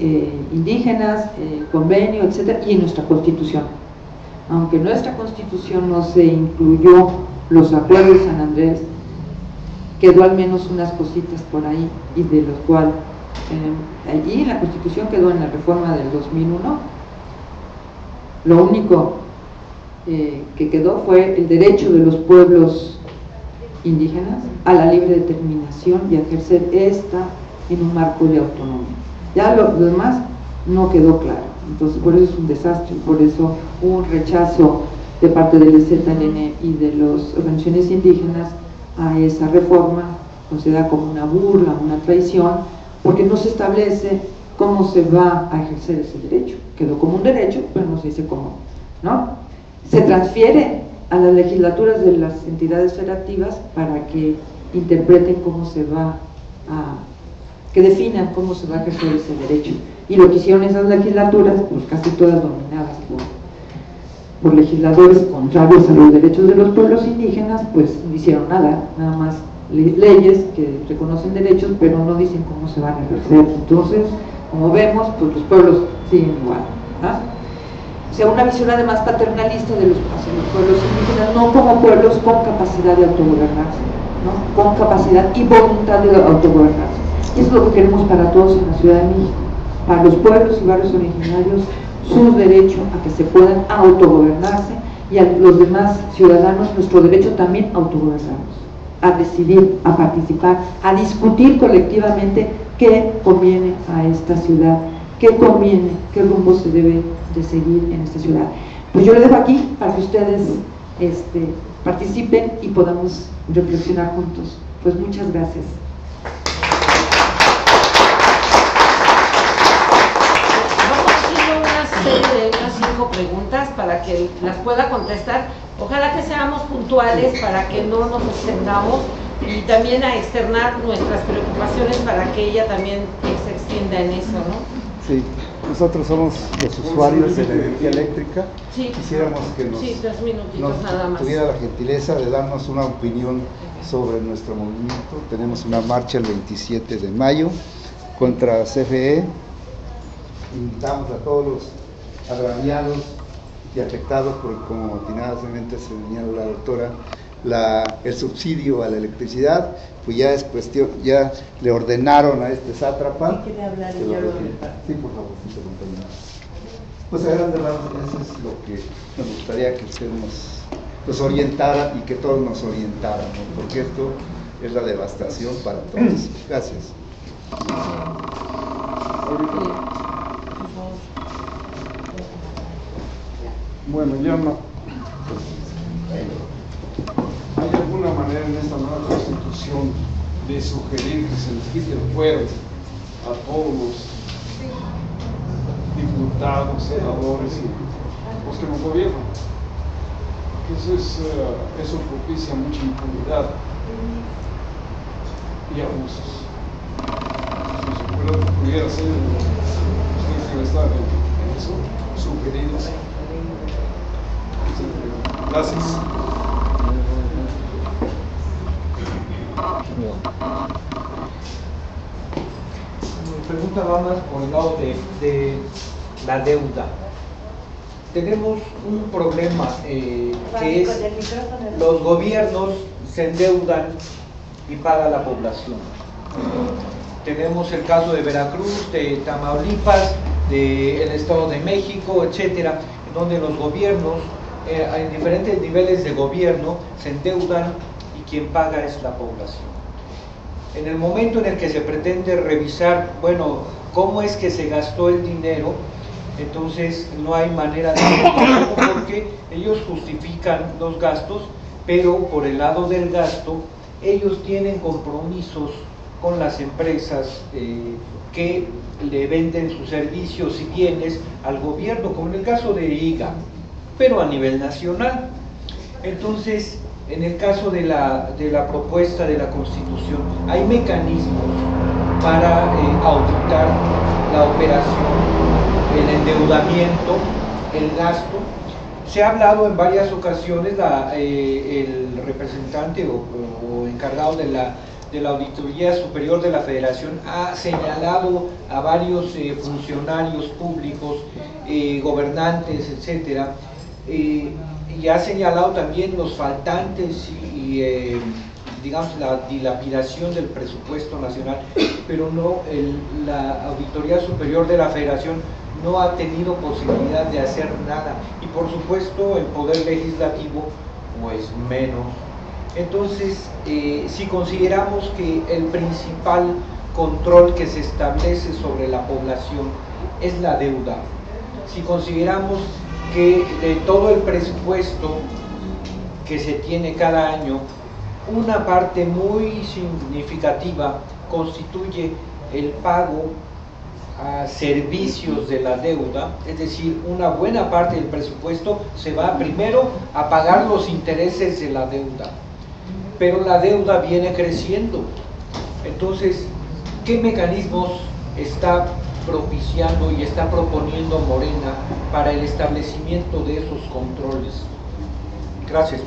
eh, Indígenas, eh, convenio, etcétera, y en nuestra Constitución. Aunque en nuestra Constitución no se incluyó los acuerdos de San Andrés, quedó al menos unas cositas por ahí, y de los cuales eh, allí en la Constitución quedó en la reforma del dos mil uno. Lo único eh, que quedó fue el derecho de los pueblos indígenas a la libre determinación y a ejercer esta en un marco de autonomía. Ya lo, lo demás no quedó claro. Entonces, por eso es un desastre, por eso hubo un rechazo de parte del C E T R A N y de las organizaciones indígenas a esa reforma, considerada como una burla, una traición, porque no se establece cómo se va a ejercer ese derecho. Quedó como un derecho, pero no se dice cómo, ¿no? Se transfiere a las legislaturas de las entidades federativas para que interpreten cómo se va a, que definan cómo se va a ejercer ese derecho. Y lo que hicieron esas legislaturas, pues casi todas dominadas por por legisladores contrarios a los derechos de los pueblos indígenas, pues no hicieron nada, nada más le leyes que reconocen derechos, pero no dicen cómo se van a ejercer. Entonces, como vemos, pues los pueblos siguen igual, ¿verdad? O sea, una visión además paternalista de los, hacia los pueblos indígenas, no como pueblos con capacidad de autogobernarse, ¿no? Con capacidad y voluntad de autogobernarse. Y eso es lo que queremos para todos en la Ciudad de México, para los pueblos y barrios originarios, su derecho a que se puedan autogobernarse, y a los demás ciudadanos nuestro derecho también a autogobernarnos, a decidir, a participar, a discutir colectivamente qué conviene a esta ciudad, qué conviene, qué rumbo se debe de seguir en esta ciudad. Pues yo lo dejo aquí para que ustedes este, participen y podamos reflexionar juntos. Pues muchas gracias. De unas cinco preguntas para que las pueda contestar. Ojalá que seamos puntuales para que no nos extendamos, y también a externar nuestras preocupaciones para que ella también se extienda en eso, ¿no? Sí, nosotros somos los usuarios de la energía eléctrica. Sí. Quisiéramos que nos, sí, tres minutitos nos nada más. Tuviera la gentileza de darnos una opinión sobre nuestro movimiento. Tenemos una marcha el veintisiete de mayo contra C F E. Invitamos a todos los agraviados y afectados por, como atinadamente se señaló la doctora, la, el subsidio a la electricidad, pues ya es cuestión, ya le ordenaron a este sátrapa. ¿Qué quiere hablar el diálogo del P A N? Sí, por favor, sí, compañera. Pues a grandes rasgos, eso es lo que nos gustaría que usted nos, nos orientara, y que todos nos orientáramos, ¿no? Porque esto es la devastación para todos. Gracias. Bueno, yo no. ¿Hay alguna manera en esta nueva Constitución de sugerir que se les quite el fuero a todos los diputados, senadores y los que nos gobiernan. Porque eso, es, uh, eso propicia mucha impunidad y abusos. Si se pudiera ser, ustedes que están en eso, sugeridos. Gracias. Mi pregunta va más por el lado de, de la deuda. Tenemos un problema eh, que es los gobiernos se endeudan y paga la población. Tenemos el caso de Veracruz, de Tamaulipas, del Estado de México, etcétera, donde los gobiernos eh, en diferentes niveles de gobierno se endeudan y quien paga es la población. En el momento en el que se pretende revisar, bueno, cómo es que se gastó el dinero, entonces no hay manera de hacerlo, porque ellos justifican los gastos, pero por el lado del gasto ellos tienen compromisos con las empresas eh, que le venden sus servicios y bienes al gobierno, como en el caso de I G A, pero a nivel nacional. Entonces, en el caso de la, de la propuesta de la Constitución, hay mecanismos para eh, auditar la operación, el endeudamiento, el gasto. Se ha hablado en varias ocasiones, la, eh, el representante o, o encargado de la, de la Auditoría Superior de la Federación ha señalado a varios eh, funcionarios públicos, eh, gobernantes, etcétera, eh, y ha señalado también los faltantes y, y eh, digamos, la dilapidación del presupuesto nacional, pero no, el, la Auditoría Superior de la Federación no ha tenido posibilidad de hacer nada, y por supuesto el Poder Legislativo pues menos. Entonces, eh, si consideramos que el principal control que se establece sobre la población es la deuda, si consideramos que de todo el presupuesto que se tiene cada año, una parte muy significativa constituye el pago a servicios de la deuda, es decir, una buena parte del presupuesto se va primero a pagar los intereses de la deuda, pero la deuda viene creciendo. Entonces, ¿qué mecanismos está propiciando y está proponiendo Morena para el establecimiento de esos controles? Gracias.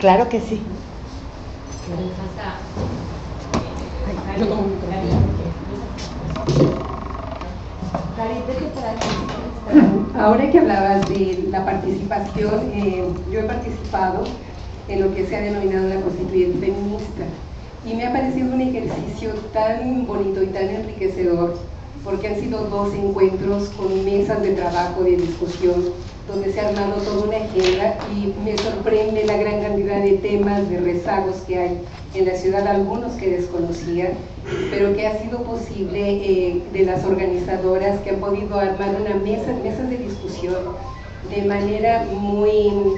Claro que sí. Ahora que hablabas de la participación, eh, yo he participado en lo que se ha denominado la Constituyente Feminista, y me ha parecido un ejercicio tan bonito y tan enriquecedor, porque han sido dos encuentros con mesas de trabajo, de discusión, donde se ha armado toda una agenda, y me sorprende la gran cantidad de temas, de rezagos que hay en la ciudad, algunos que desconocía, pero que ha sido posible eh, de las organizadoras que han podido armar una mesa, mesas de discusión de manera muy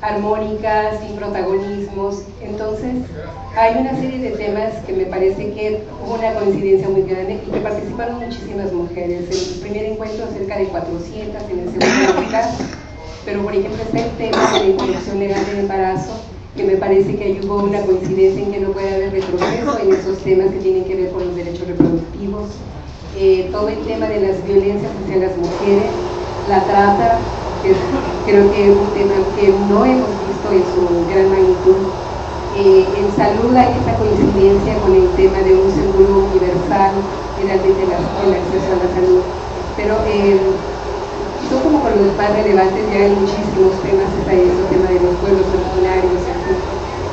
armónica, sin protagonismos. Entonces, hay una serie de temas que me parece que hubo una coincidencia muy grande y que participaron muchísimas mujeres. En el primer encuentro cerca de cuatrocientas, en el segundo quizás, pero por ejemplo está el tema de la interrupción legal del embarazo, que me parece que ahí hubo una coincidencia en que no puede haber retroceso en esos temas que tienen que ver con los derechos reproductivos, eh, todo el tema de las violencias hacia las mujeres, la trata, creo que es un tema que no hemos visto en su gran magnitud. Eh, en salud hay esta coincidencia con el tema de un seguro universal, el acceso a la salud, pero eh, son como con los más relevantes. Ya hay muchísimos temas, está eso, el tema de los pueblos originarios, así.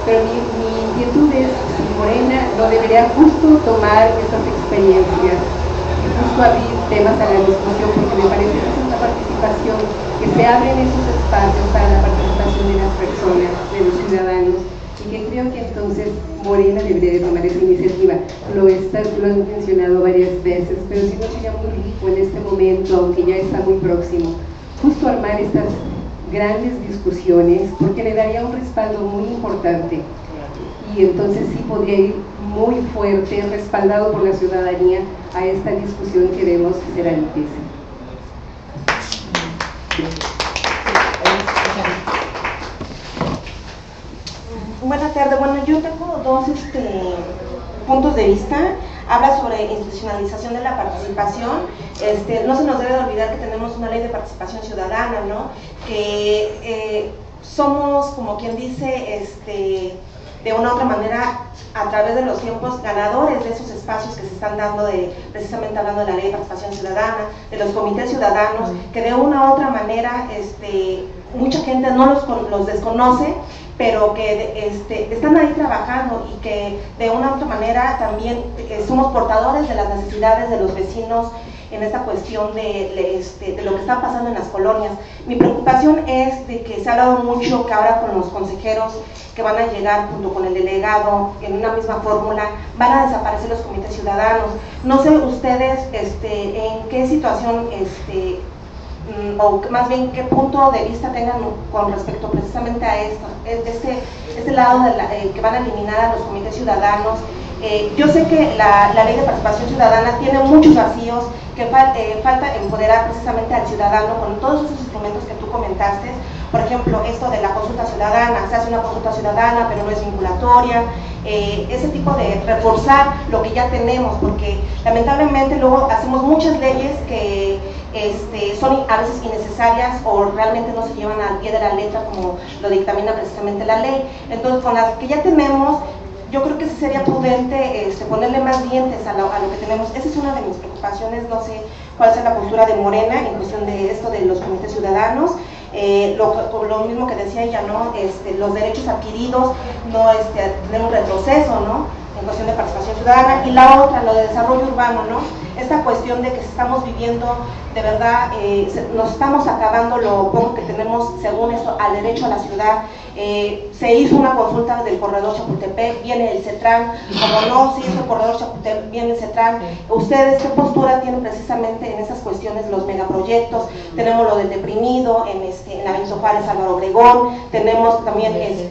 Pero mi, mi inquietud es si Morena no debería justo tomar estas experiencias, justo abrir temas a la discusión, porque me parece que es una participación, que se abren esos espacios para la participación de las personas, de los ciudadanos, y que creo que entonces Morena debería de tomar esa iniciativa. Lo, está, lo he mencionado varias veces, pero sí nos sería muy rico en este momento, aunque ya está muy próximo, justo armar estas grandes discusiones, porque le daría un respaldo muy importante, y entonces sí podría ir muy fuerte, respaldado por la ciudadanía, a esta discusión que vemos que será difícil. Buenas tardes. Bueno, yo tengo dos este, puntos de vista. Habla sobre institucionalización de la participación. Este, no se nos debe de olvidar que tenemos una ley de participación ciudadana, ¿no? Que eh, somos, como quien dice, este, de una u otra manera, a través de los tiempos, ganadores de esos espacios que se están dando, de, precisamente hablando de la ley de participación ciudadana, de los comités ciudadanos, que de una u otra manera, este, mucha gente no los, los desconoce, pero que este, están ahí trabajando y que de una u otra manera también eh, somos portadores de las necesidades de los vecinos en esta cuestión de, de, este, de lo que está pasando en las colonias. Mi preocupación es de que se ha hablado mucho que ahora con los consejeros que van a llegar junto con el delegado en una misma fórmula, van a desaparecer los comités ciudadanos. No sé ustedes este, en qué situación este, o más bien qué punto de vista tengan con respecto precisamente a esto, este, este lado de la, eh, que van a eliminar a los comités ciudadanos. Eh, yo sé que la, la ley de participación ciudadana tiene muchos vacíos, que fal, eh, falta empoderar precisamente al ciudadano con todos esos instrumentos que tú comentaste. Por ejemplo, esto de la consulta ciudadana, se hace una consulta ciudadana pero no es vinculatoria, eh, ese tipo de reforzar lo que ya tenemos, porque lamentablemente luego hacemos muchas leyes que este, son a veces innecesarias o realmente no se llevan al pie de la letra como lo dictamina precisamente la ley. Entonces, con las que ya tenemos, yo creo que sería prudente este, ponerle más dientes a lo, a lo que tenemos. Esa es una de mis preocupaciones, no sé cuál sea la postura de Morena en cuestión de esto de los comités ciudadanos. Eh, lo, lo mismo que decía ella, ¿no? Este, los derechos adquiridos, no este, tener un retroceso, ¿no? En cuestión de participación ciudadana. Y la otra, lo de desarrollo urbano, ¿no? Esta cuestión de que estamos viviendo, de verdad, eh, se, nos estamos acabando lo poco que tenemos, según esto, al derecho a la ciudad. Eh, se hizo una consulta del Corredor Chapultepec, viene el CETRAN, como no se hizo el Corredor Chapultepec, viene el CETRAN. ¿Ustedes qué postura tienen precisamente en esas cuestiones de los megaproyectos? Tenemos lo del deprimido, en, este, en la Benito Juárez, Álvaro Obregón, tenemos también el,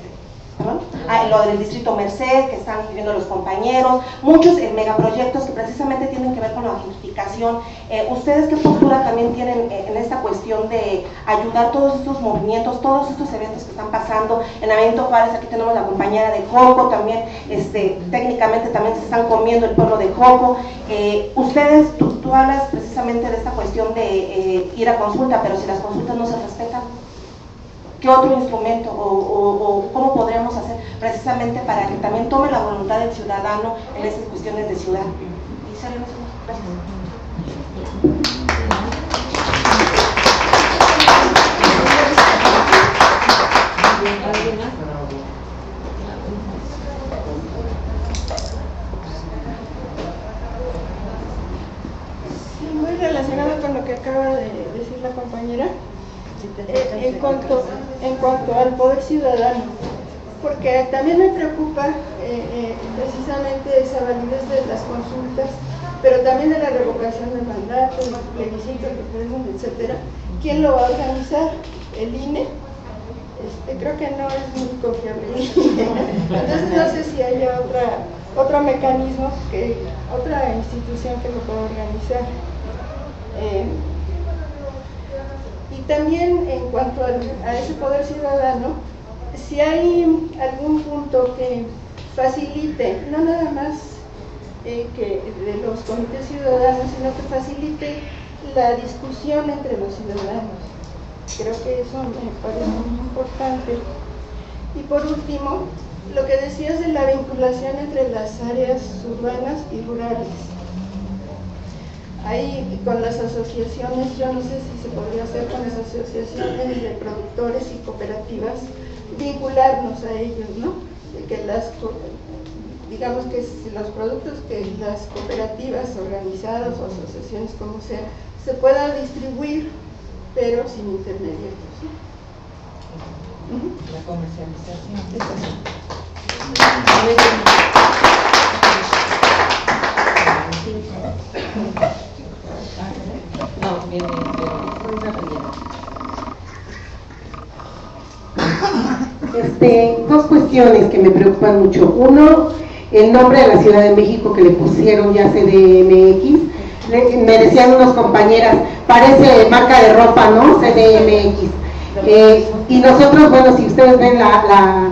¿no? Ah, lo del Distrito Merced, que están viviendo los compañeros, muchos eh, megaproyectos que precisamente tienen que ver con la gentrificación. Eh, ¿Ustedes qué postura también tienen eh, en esta cuestión de ayudar todos estos movimientos, todos estos eventos que están pasando? En Avento Juárez, aquí tenemos la compañera de Joco, también este, técnicamente también se están comiendo el pueblo de Joco. Eh, ustedes, tú, tú hablas precisamente de esta cuestión de eh, ir a consulta, pero si las consultas no se respetan, ¿qué otro instrumento o, o, o cómo podríamos hacer precisamente para que también tome la voluntad del ciudadano en esas cuestiones de ciudad? Gracias. Sí, muy relacionado con lo que acaba de decir la compañera. Eh, en, cuanto, en cuanto al poder ciudadano, porque también me preocupa eh, eh, precisamente esa validez de las consultas, pero también de la revocación de mandatos, los plebiscitos, etcétera. ¿Quién lo va a organizar? ¿El I N E? Este, creo que no es muy confiable. Entonces no sé si haya otra, otro mecanismo, que, otra institución que lo pueda organizar. Eh, Y también en cuanto a ese poder ciudadano, si hay algún punto que facilite, no nada más eh, que de los comités ciudadanos, sino que facilite la discusión entre los ciudadanos. Creo que eso me parece muy importante. Y por último, lo que decías de la vinculación entre las áreas urbanas y rurales. Ahí con las asociaciones, yo no sé si se podría hacer con las asociaciones de productores y cooperativas, vincularnos a ellos, ¿no? De que las, digamos que los productos que las cooperativas organizadas o asociaciones, como sea, se puedan distribuir, pero sin intermediarios, ¿sí? La comercialización. No, viene este, dos cuestiones que me preocupan mucho. Uno, el nombre de la Ciudad de México que le pusieron ya C D M X, le, me decían unas compañeras, parece marca de ropa, ¿no? C D M X. Eh, y nosotros, bueno, si ustedes ven la, la,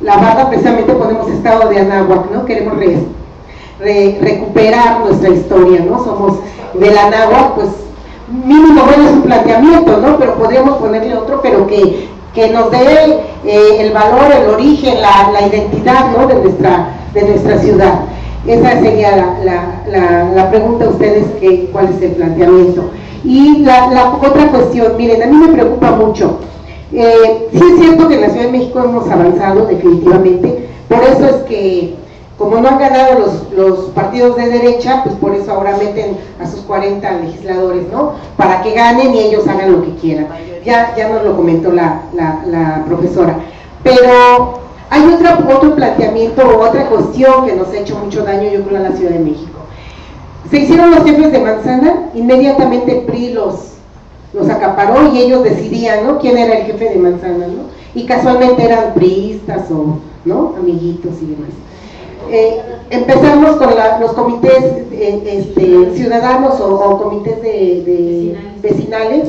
la barra, precisamente ponemos Estado de Anáhuac, ¿no? Queremos re, re, recuperar nuestra historia, ¿no? Somos del Anáhuac, pues mínimo, bueno, es un planteamiento, ¿no? Pero podríamos ponerle otro, pero que, que nos dé eh, el valor, el origen, la, la identidad, ¿no? De nuestra, de nuestra ciudad. Esa sería la, la, la, la pregunta a ustedes, que, ¿cuál es el planteamiento? Y la, la otra cuestión, miren, a mí me preocupa mucho. Eh, sí es cierto que en la Ciudad de México hemos avanzado definitivamente, por eso es que como no han ganado los, los partidos de derecha, pues por eso ahora meten a sus cuarenta legisladores, ¿no? Para que ganen y ellos hagan lo que quieran. Ya, ya nos lo comentó la, la, la profesora. Pero hay otra, otro planteamiento o otra cuestión que nos ha hecho mucho daño, yo creo, a la Ciudad de México. Se hicieron los jefes de manzana, inmediatamente el P R I los, los acaparó y ellos decidían, ¿no? Quién era el jefe de manzana, ¿no? Y casualmente eran priistas o, ¿no? Amiguitos y demás. Eh, empezamos con la, los comités eh, este, ciudadanos o, o comités de, de vecinales, vecinales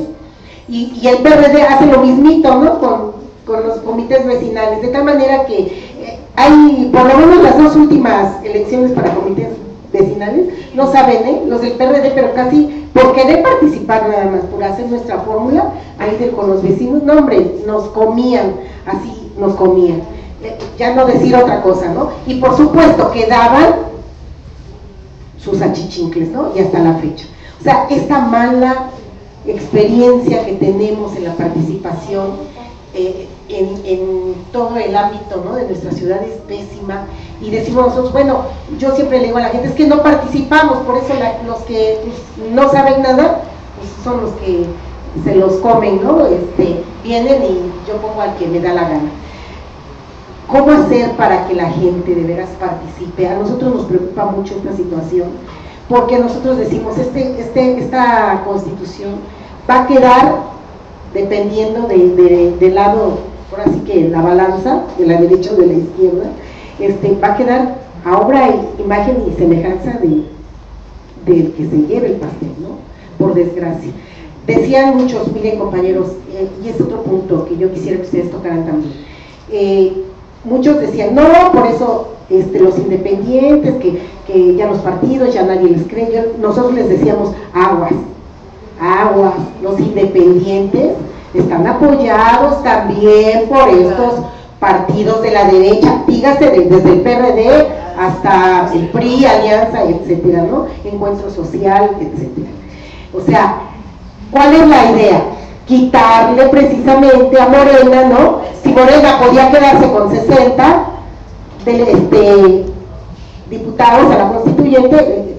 y, y el P R D hace lo mismito, ¿no? Con, con los comités vecinales, de tal manera que eh, hay, por lo menos las dos últimas elecciones para comités vecinales, no saben, ¿eh? Los del P R D, pero casi por querer participar nada más, por hacer nuestra fórmula, ahí del con los vecinos, no hombre, nos comían, así nos comían, eh, ya no decir otra cosa, ¿no? Y por supuesto que daban sus achichincles, ¿no? Y hasta la fecha. O sea, esta mala experiencia que tenemos en la participación eh, en, en todo el ámbito, ¿no? De nuestra ciudad es pésima. Y decimos nosotros, bueno, yo siempre le digo a la gente, es que no participamos, por eso la, los que pues, no saben nada, pues son los que se los comen, ¿no? Este, vienen y yo pongo al que me da la gana. ¿Cómo hacer para que la gente de veras participe? A nosotros nos preocupa mucho esta situación, porque nosotros decimos, este, este, esta Constitución va a quedar dependiendo de, de, de lado, ahora sí que la balanza, de la derecha o de la izquierda. Este, va a quedar a obra, imagen y semejanza del de que se lleve el pastel, ¿no? Por desgracia. Decían muchos, miren compañeros, eh, y es otro punto que yo quisiera que ustedes tocaran también. Eh, muchos decían, no, por eso este, los independientes, que, que ya los partidos, ya nadie les cree. Yo, nosotros les decíamos, aguas, aguas, los independientes están apoyados también por estos partidos de la derecha, dígase desde el P R D hasta el P R I, Alianza, etcétera, ¿no? Encuentro Social, etcétera. O sea, ¿cuál es la idea? Quitarle precisamente a Morena, ¿no? Si Morena podía quedarse con sesenta de, este, diputados a la Constituyente, eh,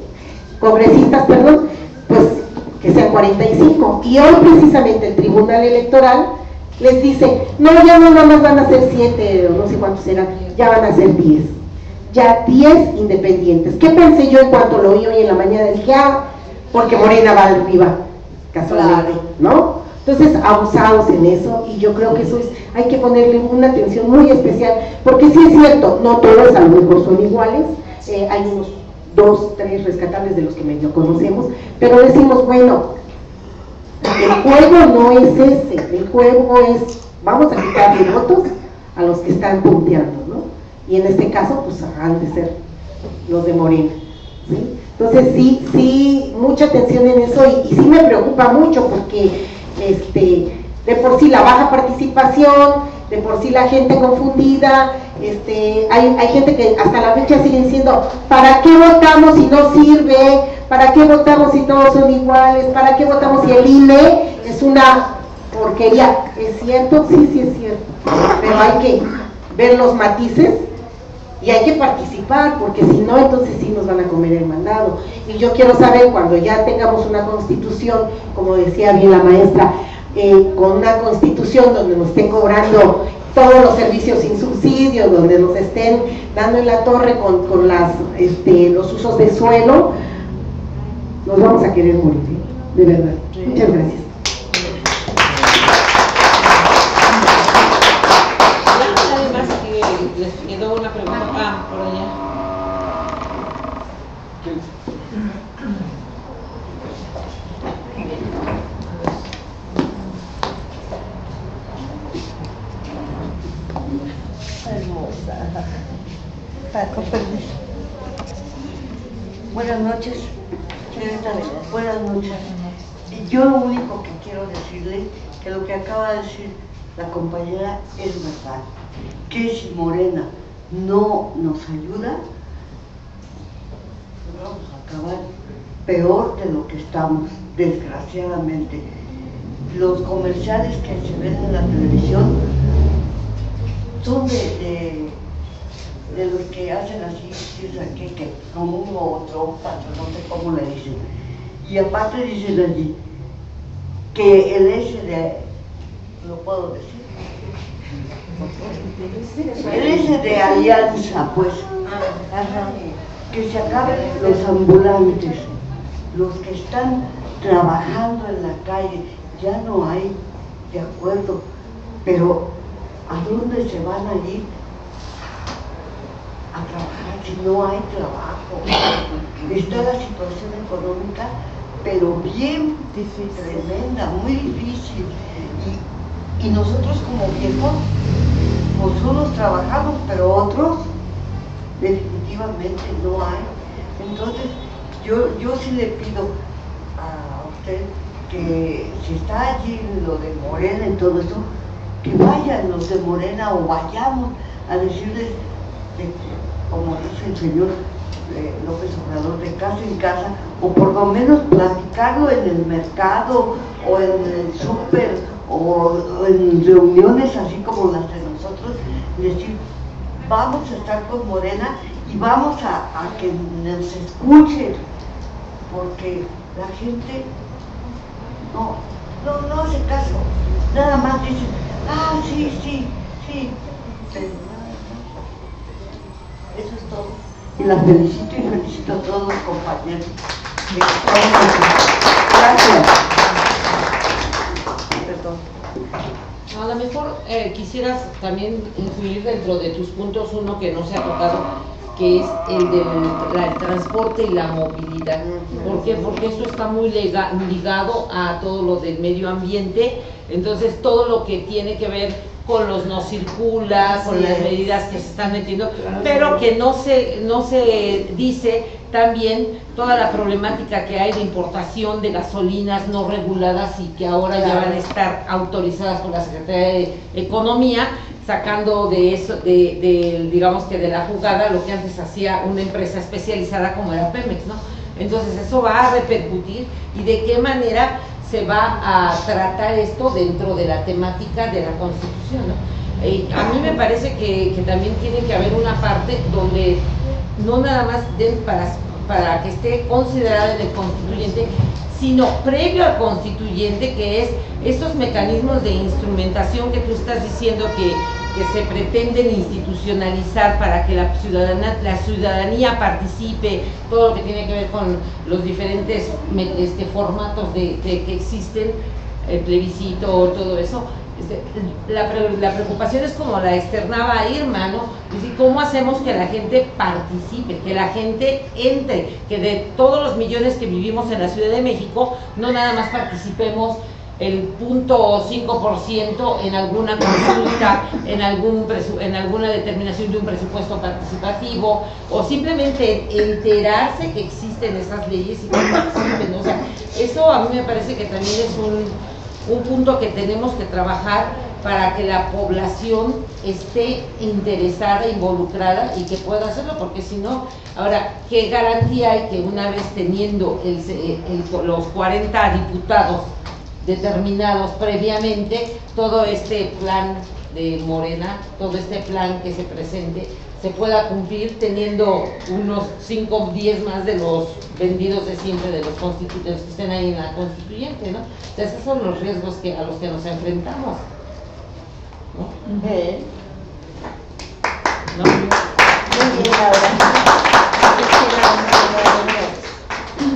congresistas, perdón, pues que sean cuarenta y cinco. Y hoy precisamente el Tribunal Electoral les dice, no, ya no nada más van a ser siete o no sé cuántos serán, ya van a ser diez. Ya diez independientes. ¿Qué pensé yo en cuanto lo oí hoy en la mañana? Dije, ah, porque Morena va arriba, casualmente, ¿no? Entonces, abusados en eso, y yo creo que eso es, hay que ponerle una atención muy especial, porque sí es cierto, no todos a lo mejor son iguales, eh, hay unos dos, tres rescatables de los que medio conocemos, pero decimos, bueno, el juego no es ese, el juego es, vamos a quitarle votos a los que están punteando, ¿no? Y en este caso, pues han de ser los de Morena, ¿sí? Entonces, sí, sí, mucha atención en eso, y, y sí me preocupa mucho, porque este, de por sí la baja participación, de por sí la gente confundida, este, hay, hay gente que hasta la fecha sigue diciendo, ¿para qué votamos si no sirve? ¿Para qué votamos si todos son iguales? ¿Para qué votamos si el I N E es una porquería? ¿Es cierto? Sí, sí es cierto. Pero hay que ver los matices y hay que participar, porque si no, entonces sí nos van a comer el mandado. Y yo quiero saber, cuando ya tengamos una Constitución, como decía bien la maestra, eh, con una Constitución donde nos estén cobrando todos los servicios sin subsidio, donde nos estén dando en la torre con, con las, este, los usos de suelo, nos vamos a querer morir, de verdad. Muchas gracias. Además, que les quedó una pregunta. Ah, por allá. Paco Pérez. Buenas noches, señorita. Buenas noches. Yo lo único que quiero decirle, que lo que acaba de decir la compañera es verdad, que si Morena no nos ayuda, vamos a acabar peor de lo que estamos, desgraciadamente. Los comerciales que se ven en la televisión son de, de, de los que hacen así, que, que con uno u otro, no sé cómo le dicen. Y aparte dicen allí que el S D, lo puedo decir, el S D Alianza, pues, ajá, que se acaben los ambulantes, los que están trabajando en la calle, ya no hay, de acuerdo, pero ¿a dónde se van a ir a trabajar si no hay trabajo? Está la situación económica, pero bien difícil, tremenda, muy difícil, y, y nosotros como viejos, pues unos trabajamos, pero otros definitivamente no hay. Entonces, yo, yo sí le pido a usted que si está allí lo de Morena y todo eso, que vayan los de Morena o vayamos a decirles, de, como dice el señor eh, López Obrador, de casa en casa, o por lo menos platicarlo en el mercado o en el súper o, o en reuniones así como las de nosotros, decir, vamos a estar con Morena y vamos a, a que nos escuchen, porque la gente no, no, no hace caso, nada más dice, ah, sí, sí, sí, pero nada, eso es todo. Y la felicito y felicito a todos los compañeros. Gracias. Perdón. A lo mejor eh, quisieras también incluir dentro de tus puntos uno que no se ha tocado, que es el del el transporte y la movilidad. ¿Por qué? Porque eso está muy lega, ligado a todo lo del medio ambiente, entonces todo lo que tiene que ver con los no circulas, con las medidas que se están metiendo, pero que no se, no se dice también toda la problemática que hay de importación de gasolinas no reguladas y que ahora ya van a estar autorizadas por la Secretaría de Economía, sacando de eso, de, de, digamos que de la jugada, lo que antes hacía una empresa especializada como era Pemex, ¿no? Entonces eso va a repercutir y de qué manera se va a tratar esto dentro de la temática de la Constitución, ¿no? Eh, a mí me parece que, que también tiene que haber una parte donde no nada más den para, para que esté considerado en el constituyente, sino previo al constituyente, que es estos mecanismos de instrumentación que tú estás diciendo que, que se pretenden institucionalizar para que la ciudadanía, la ciudadanía participe, todo lo que tiene que ver con los diferentes este, formatos de, de, que existen, el plebiscito, todo eso. La, pre, la preocupación es como la externaba Irma, ¿no? Es decir, ¿cómo hacemos que la gente participe, que la gente entre, que de todos los millones que vivimos en la Ciudad de México, no nada más participemos el punto cinco por ciento en alguna consulta, en, algún en alguna determinación de un presupuesto participativo, o simplemente enterarse que existen esas leyes y que participen? O sea, eso a mí me parece que también es un... un punto que tenemos que trabajar para que la población esté interesada, involucrada y que pueda hacerlo, porque si no, ahora, ¿qué garantía hay que una vez teniendo el, el, los cuarenta diputados determinados previamente, todo este plan de Morena, todo este plan que se presente, se pueda cumplir teniendo unos cinco o diez más de los vendidos de siempre, de los constituyentes que estén ahí en la constituyente, ¿no? Entonces esos son los riesgos que, a los que nos enfrentamos, ¿no? ¿Eh? ¿No? Muy bien, ahora.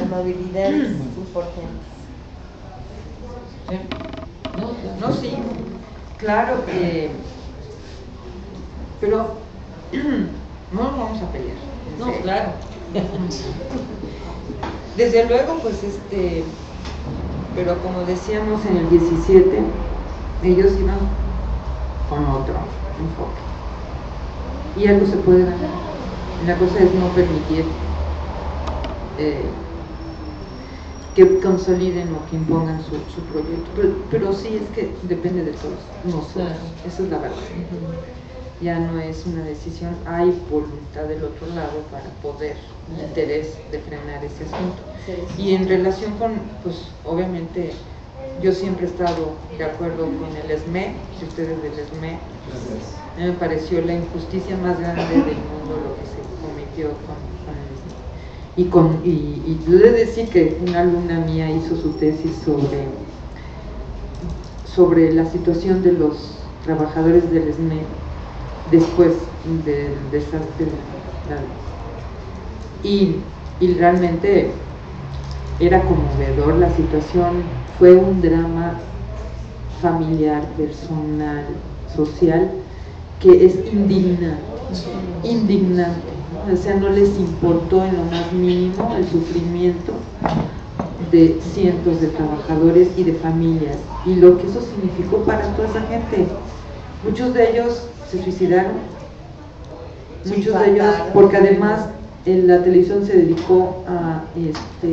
La movilidad es importante. No, sí, claro que... Pero... no nos vamos a pelear, no, serio. Claro. Desde luego, pues este, pero como decíamos en el diecisiete, ellos iban con otro enfoque y algo se puede ganar. La cosa es no permitir eh, que consoliden o que impongan su, su proyecto, pero, pero sí es que depende de todos nosotros, claro. Esa es la verdad. Ya no es una decisión, hay voluntad del otro lado para poder, interés de frenar ese asunto. Y en relación con, pues obviamente, yo siempre he estado de acuerdo con el S M E, si ustedes del S M E, me pareció la injusticia más grande del mundo lo que se cometió con, con el S M E. Y, con, y, y de decir que una alumna mía hizo su tesis sobre, sobre la situación de los trabajadores del S M E después del desastre de y, y realmente era conmovedor la situación, fue un drama familiar, personal, social, que es indignante, indignante, ¿no? O sea, no les importó en lo más mínimo el sufrimiento de cientos de trabajadores y de familias, y lo que eso significó para toda esa gente. Muchos de ellos se suicidaron, muchos de ellos, porque además en la televisión se dedicó a, este, a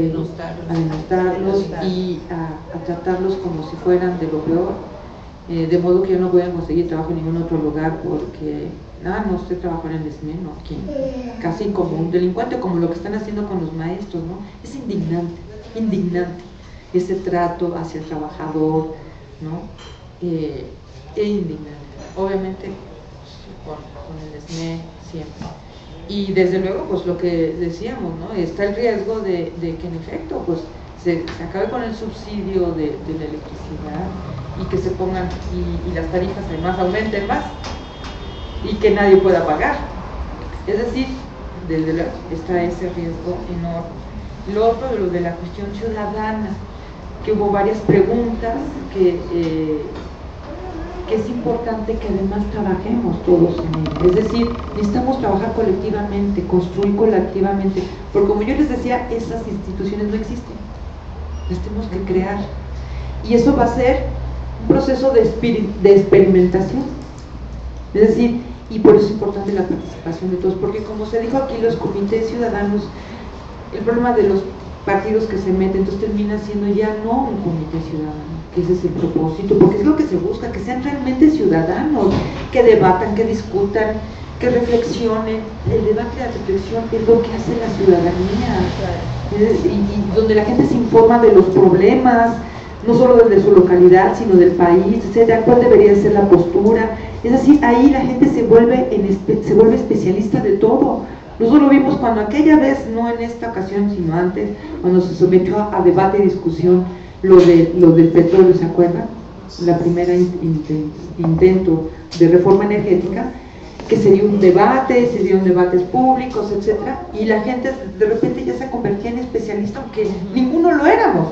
denostarlos y a, a tratarlos como si fueran de lo peor, eh, de modo que yo no voy a conseguir trabajo en ningún otro lugar porque, ah, no, usted trabajó en el S M E, no, aquí, casi como un delincuente, como lo que están haciendo con los maestros, ¿no? Es indignante, indignante, ese trato hacia el trabajador, ¿no? Eh, es indignante, obviamente, con, con el S M E siempre. Y desde luego, pues lo que decíamos, ¿no? Está el riesgo de, de que en efecto pues se, se acabe con el subsidio de, de la electricidad y que se pongan, y, y las tarifas además aumenten más y que nadie pueda pagar. Es decir, desde luego está ese riesgo enorme. Lo otro, lo de la cuestión ciudadana, que hubo varias preguntas que... Eh, que es importante que además trabajemos todos en ello, es decir, necesitamos trabajar colectivamente, construir colectivamente, porque como yo les decía, esas instituciones no existen, las tenemos que crear, y eso va a ser un proceso de, de experimentación, es decir, y por eso es importante la participación de todos, porque como se dijo aquí, los comités ciudadanos, el problema de los partidos que se meten, entonces termina siendo ya no un comité ciudadano, que ese es el propósito, porque es lo que se busca, que sean realmente ciudadanos, que debatan, que discutan, que reflexionen. El debate y la reflexión es lo que hace la ciudadanía, es, y, y donde la gente se informa de los problemas, no solo desde su localidad, sino del país, etcétera, cuál debería ser la postura, es decir, ahí la gente se vuelve, en, se vuelve especialista de todo. Nosotros lo vimos cuando aquella vez, no en esta ocasión, sino antes, cuando se sometió a, a debate y discusión lo, de, lo del petróleo, ¿se acuerdan? La primera in, in, intento de reforma energética, que se dio un debate, se dieron debates públicos, etcétera, y la gente de repente ya se convertía en especialista, aunque ninguno lo éramos,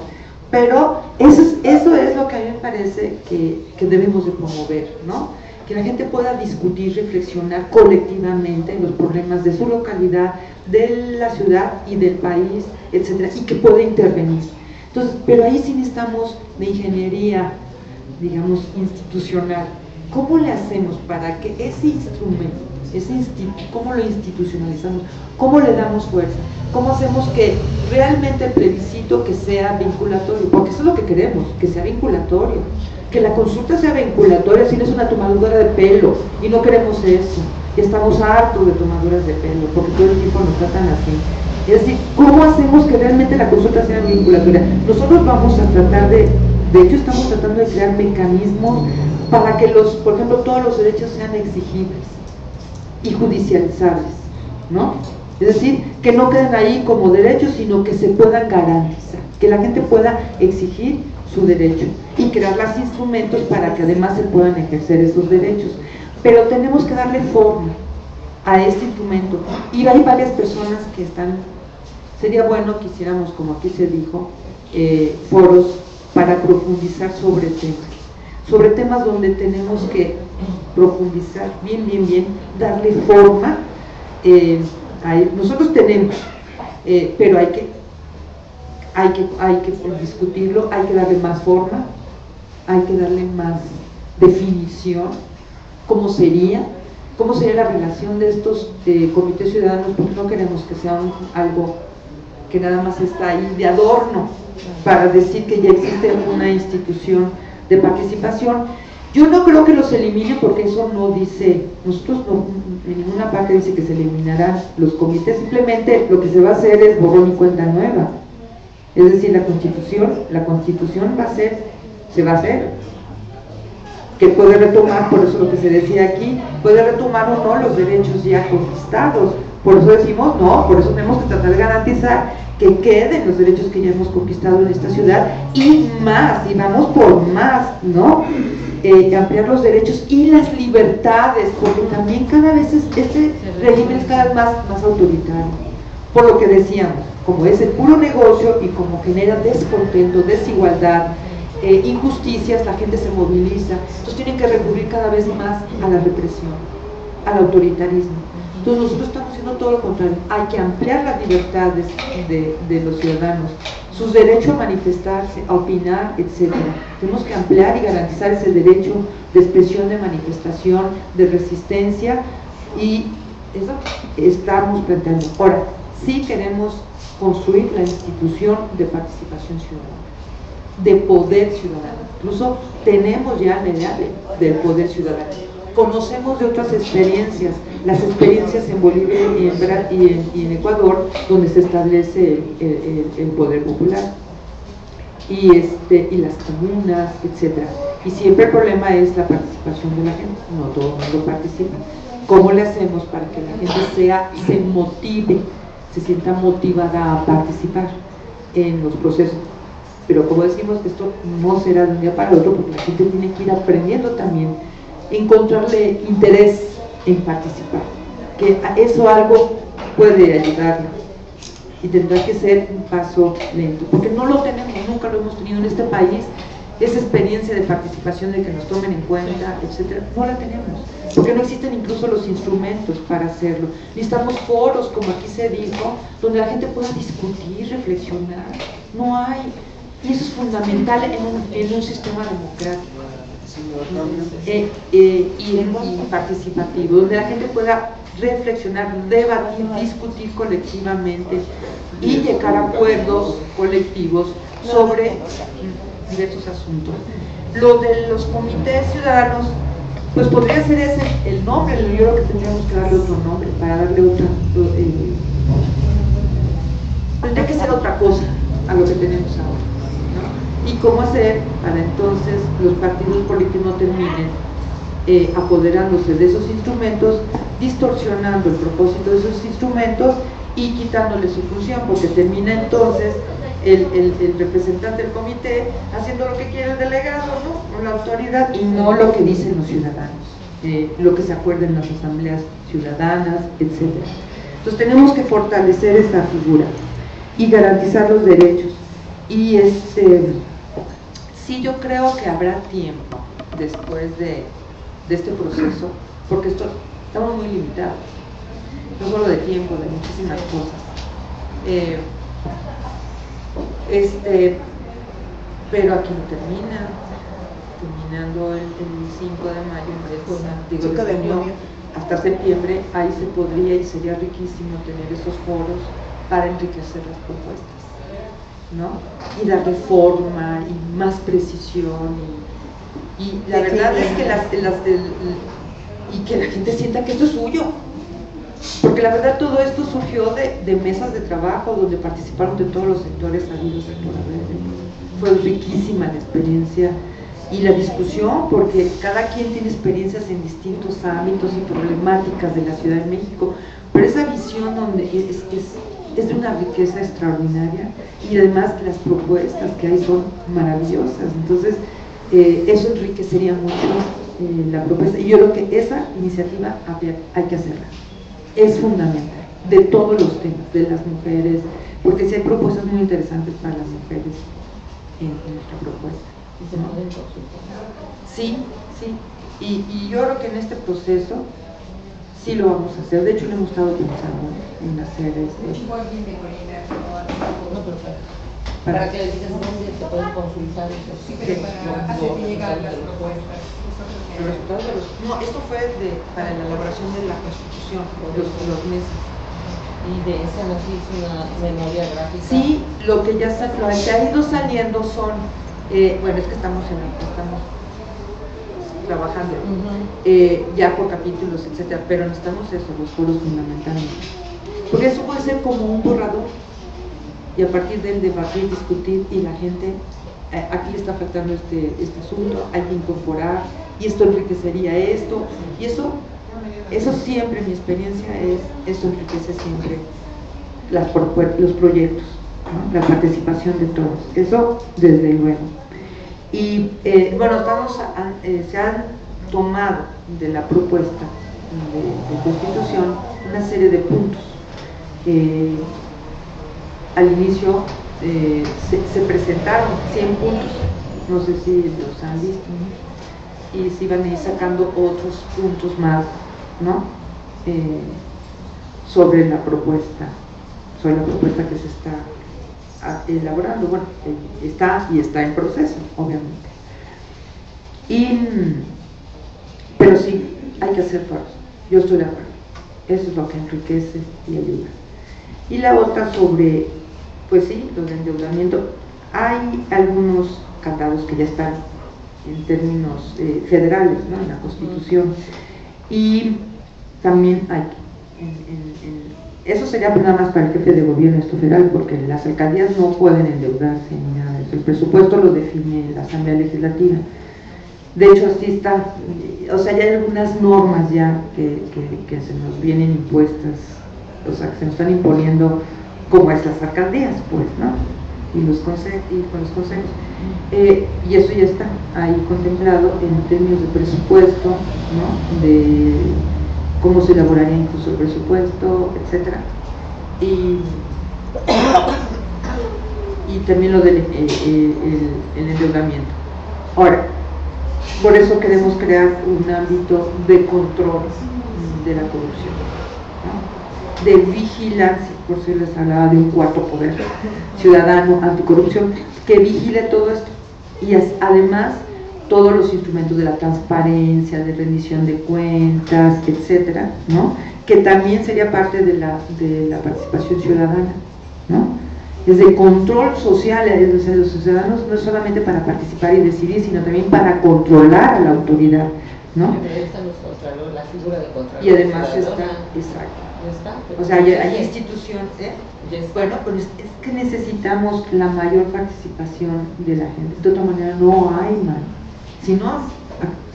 pero eso es, eso es lo que a mí me parece que, que debemos de promover, ¿no? Que la gente pueda discutir, reflexionar colectivamente los problemas de su localidad, de la ciudad y del país, etcétera, y que pueda intervenir. Entonces, pero ahí sí necesitamos de ingeniería, digamos, institucional. ¿Cómo le hacemos para que ese instrumento, ese instituto, cómo lo institucionalizamos? ¿Cómo le damos fuerza? ¿Cómo hacemos que realmente el plebiscito que sea vinculatorio? Porque eso es lo que queremos, que sea vinculatorio. Que la consulta sea vinculatoria, si no es una tomadura de pelo, y no queremos eso, y estamos hartos de tomaduras de pelo, porque todo el tiempo nos tratan así. Es decir, ¿cómo hacemos que realmente la consulta sea vinculatoria? Nosotros vamos a tratar de, de hecho estamos tratando de crear mecanismos para que los, por ejemplo, todos los derechos sean exigibles y judicializables, ¿no? Es decir, que no queden ahí como derechos, sino que se puedan garantizar, que la gente pueda exigir su derecho y crear los instrumentos para que además se puedan ejercer esos derechos. Pero tenemos que darle forma a este instrumento, y hay varias personas que están, sería bueno que hiciéramos, como aquí se dijo, eh, foros para profundizar sobre temas, sobre temas donde tenemos que profundizar bien, bien, bien, darle forma, eh, a, nosotros tenemos, eh, pero hay que Hay que, hay que discutirlo, hay que darle más forma, hay que darle más definición, cómo sería, ¿Cómo sería la relación de estos eh, comités ciudadanos? Porque no queremos que sea un, algo que nada más está ahí de adorno para decir que ya existe una institución de participación. Yo no creo que los elimine, porque eso no dice, nosotros no, en ninguna parte dice que se eliminarán los comités, simplemente lo que se va a hacer es borrón y cuenta nueva. Es decir, la constitución, la constitución va a ser, se va a hacer, que puede retomar, por eso lo que se decía aquí, puede retomar o no los derechos ya conquistados. Por eso decimos, no, por eso tenemos que tratar de garantizar que queden los derechos que ya hemos conquistado en esta ciudad, y más, y vamos por más, ¿no? Eh, ampliar los derechos y las libertades, porque también cada vez es, este régimen es cada vez más, más autoritario. Por lo que decíamos, como es el puro negocio y como genera descontento, desigualdad, Eh, injusticias, la gente se moviliza, entonces tienen que recurrir cada vez más a la represión, al autoritarismo. Entonces nosotros estamos haciendo todo lo contrario, hay que ampliar las libertades de, de los ciudadanos, sus derechos a manifestarse, a opinar, etcétera. Tenemos que ampliar y garantizar ese derecho de expresión, de manifestación, de resistencia, y eso estamos planteando. Ahora, sí queremos construir la institución de participación ciudadana, de poder ciudadano. Incluso tenemos ya la idea de, del poder ciudadano. Conocemos de otras experiencias, las experiencias en Bolivia y en, y en, y en Ecuador, donde se establece el, el, el poder popular, y, este, y las comunas, etcétera. Y siempre el problema es la participación de la gente, no todo el mundo participa. ¿Cómo le hacemos para que la gente sea, se motive, se sienta motivada a participar en los procesos? Pero como decimos, esto no será de un día para el otro, porque la gente tiene que ir aprendiendo también, encontrarle interés en participar, que eso algo puede ayudarnos, y tendrá que ser un paso lento, porque no lo tenemos, nunca lo hemos tenido en este país, esa experiencia de participación, de que nos tomen en cuenta, etcétera, no la tenemos, porque no existen incluso los instrumentos para hacerlo. Necesitamos foros, como aquí se dijo, donde la gente pueda discutir, reflexionar, no hay. Y eso es fundamental en un, en un sistema democrático eh, eh, y, y participativo, donde la gente pueda reflexionar, debatir, discutir colectivamente y llegar a acuerdos colectivos sobre diversos asuntos. Lo de los comités ciudadanos, pues podría ser ese el nombre, yo creo que tendríamos que darle otro nombre, para darle otra... Eh, tendría que ser otra cosa a lo que tenemos ahora. ¿Y cómo hacer para entonces los partidos políticos no terminen eh, apoderándose de esos instrumentos, distorsionando el propósito de esos instrumentos y quitándole su función? Porque termina entonces el, el, el representante del comité haciendo lo que quiere el delegado, ¿no? O la autoridad, y no lo que dicen los ciudadanos, eh, lo que se acuerda en las asambleas ciudadanas, etcétera. Entonces tenemos que fortalecer esta figura y garantizar los derechos. Y este, sí, yo creo que habrá tiempo después de, de este proceso, porque esto, estamos muy limitados, no solo de tiempo, de muchísimas cosas. Eh, este, pero aquí no termina, terminando el, el cinco de mayo, el cinco de junio, hasta septiembre, ahí se podría y sería riquísimo tener esos foros para enriquecer las propuestas, ¿no? Y darle forma y más precisión, y, y la verdad es que las, las el, el, y que la gente sienta que esto es suyo, porque la verdad todo esto surgió de, de mesas de trabajo donde participaron de todos los sectores habidos y por haber. Fue riquísima la experiencia y la discusión, porque cada quien tiene experiencias en distintos ámbitos y problemáticas de la Ciudad de México, pero esa visión donde es, es es de una riqueza extraordinaria, y además las propuestas que hay son maravillosas. Entonces eh, eso enriquecería mucho eh, la propuesta, y yo creo que esa iniciativa había, hay que hacerla, es fundamental, de todos los temas, de las mujeres, porque sí hay propuestas muy interesantes para las mujeres en, en nuestra propuesta, ¿no? Sí, sí, y, y yo creo que en este proceso sí lo vamos a hacer. De hecho, lo hemos estado pensando en hacer este. Para que las visitas se pueden consultar. Sí, pero para hacer llegar las propuestas. No, esto fue de, para la elaboración de la Constitución, los, los meses. Y de esa nos hizo una memoria gráfica. Sí, lo que ya, lo que ha ido saliendo son, eh, bueno, es que estamos en el, estamos trabajando, uh-huh. eh, ya por capítulos, etcétera, pero necesitamos eso, los foros fundamentalmente. Porque eso puede ser como un borrador, y a partir del debatir, discutir, y la gente, eh, aquí le está afectando este, este asunto, hay que incorporar, y esto enriquecería esto, y eso. Eso siempre, mi experiencia es, eso enriquece siempre las los proyectos, ¿no? La participación de todos, eso desde luego. Y eh, bueno, estamos a, eh, se han tomado de la propuesta de, de Constitución una serie de puntos. Eh, al inicio eh, se, se presentaron cien puntos, no sé si los han visto, ¿no? Y se iban a ir sacando otros puntos más, ¿no? Eh, sobre la propuesta sobre la propuesta que se está elaborando, bueno, eh, está y está en proceso, obviamente, y, pero sí, hay que hacer foros, yo estoy de acuerdo, eso es lo que enriquece y ayuda. Y la otra sobre, pues sí, lo del endeudamiento, hay algunos candados que ya están en términos eh, federales, ¿no? En la Constitución, y también hay en, en, en, eso sería nada más para el jefe de gobierno federal, porque las alcaldías no pueden endeudarse ni nada de eso. El presupuesto lo define la Asamblea Legislativa, de hecho así está, o sea, ya hay algunas normas ya que, que, que se nos vienen impuestas, o sea, que se nos están imponiendo como es las alcaldías, pues, ¿no? Y los consejos, y con los consejos. Eh, y eso ya está ahí contemplado en términos de presupuesto, ¿no? De cómo se elaboraría incluso el presupuesto, etcétera. Y, y también lo del eh, eh, el, el endeudamiento. Ahora, por eso queremos crear un ámbito de control de la corrupción, ¿no? De vigilancia, por eso les hablaba de un cuarto poder ciudadano anticorrupción, que vigile todo esto, y además todos los instrumentos de la transparencia, de rendición de cuentas, etcétera, ¿no? Que también sería parte de la, de la participación ciudadana, ¿no? Desde control social, desde los ciudadanos, no es solamente para participar y decidir, sino también para controlar a la autoridad, ¿no? Y además está, exacto. Está, o sea, hay, hay instituciones, ¿eh? Bueno, pero es, es que necesitamos la mayor participación de la gente, de otra manera no hay mal. Si, no,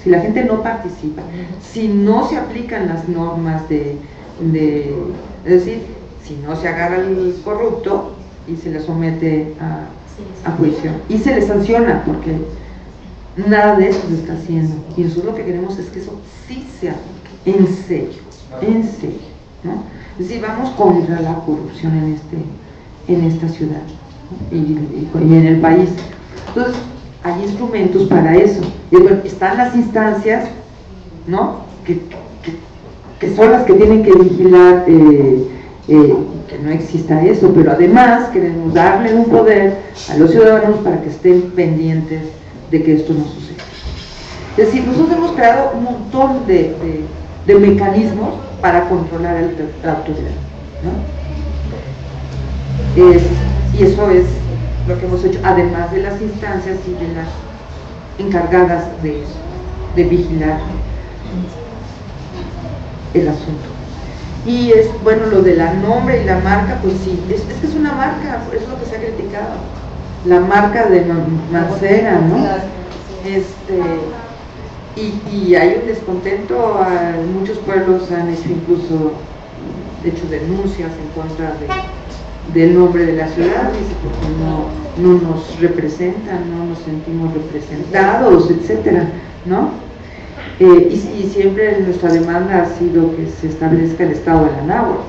si la gente no participa, si no se aplican las normas de, de es decir, si no se agarra al corrupto y se le somete a, a juicio y se le sanciona, porque nada de eso se está haciendo, y nosotros lo que queremos es que eso sí se aplique, en serio, en serio, ¿no? Es decir, vamos contra la corrupción en, este, en esta ciudad, ¿no? y, y, y en el país. Entonces, hay instrumentos para eso. Y, bueno, están las instancias, ¿no? que, que, que son las que tienen que vigilar eh, eh, que no exista eso, pero además queremos darle un poder a los ciudadanos para que estén pendientes de que esto no suceda. Es decir, nosotros hemos creado un montón de, de, de mecanismos para controlar la autoridad, ¿no? Es, y eso es lo que hemos hecho, además de las instancias y de las encargadas de eso, de vigilar el asunto. Y es, bueno, lo de la nombre y la marca, pues sí, es, es que es una marca, es lo que se ha criticado, la marca de Mancera, ¿no? Este... Y, y hay un descontento, a muchos pueblos han hecho incluso hecho denuncias en contra de, del nombre de la ciudad, dice, porque no, no nos representan, no nos sentimos representados, etcétera, ¿no? Eh, y, y siempre nuestra demanda ha sido que se establezca el estado de la Anáhuac,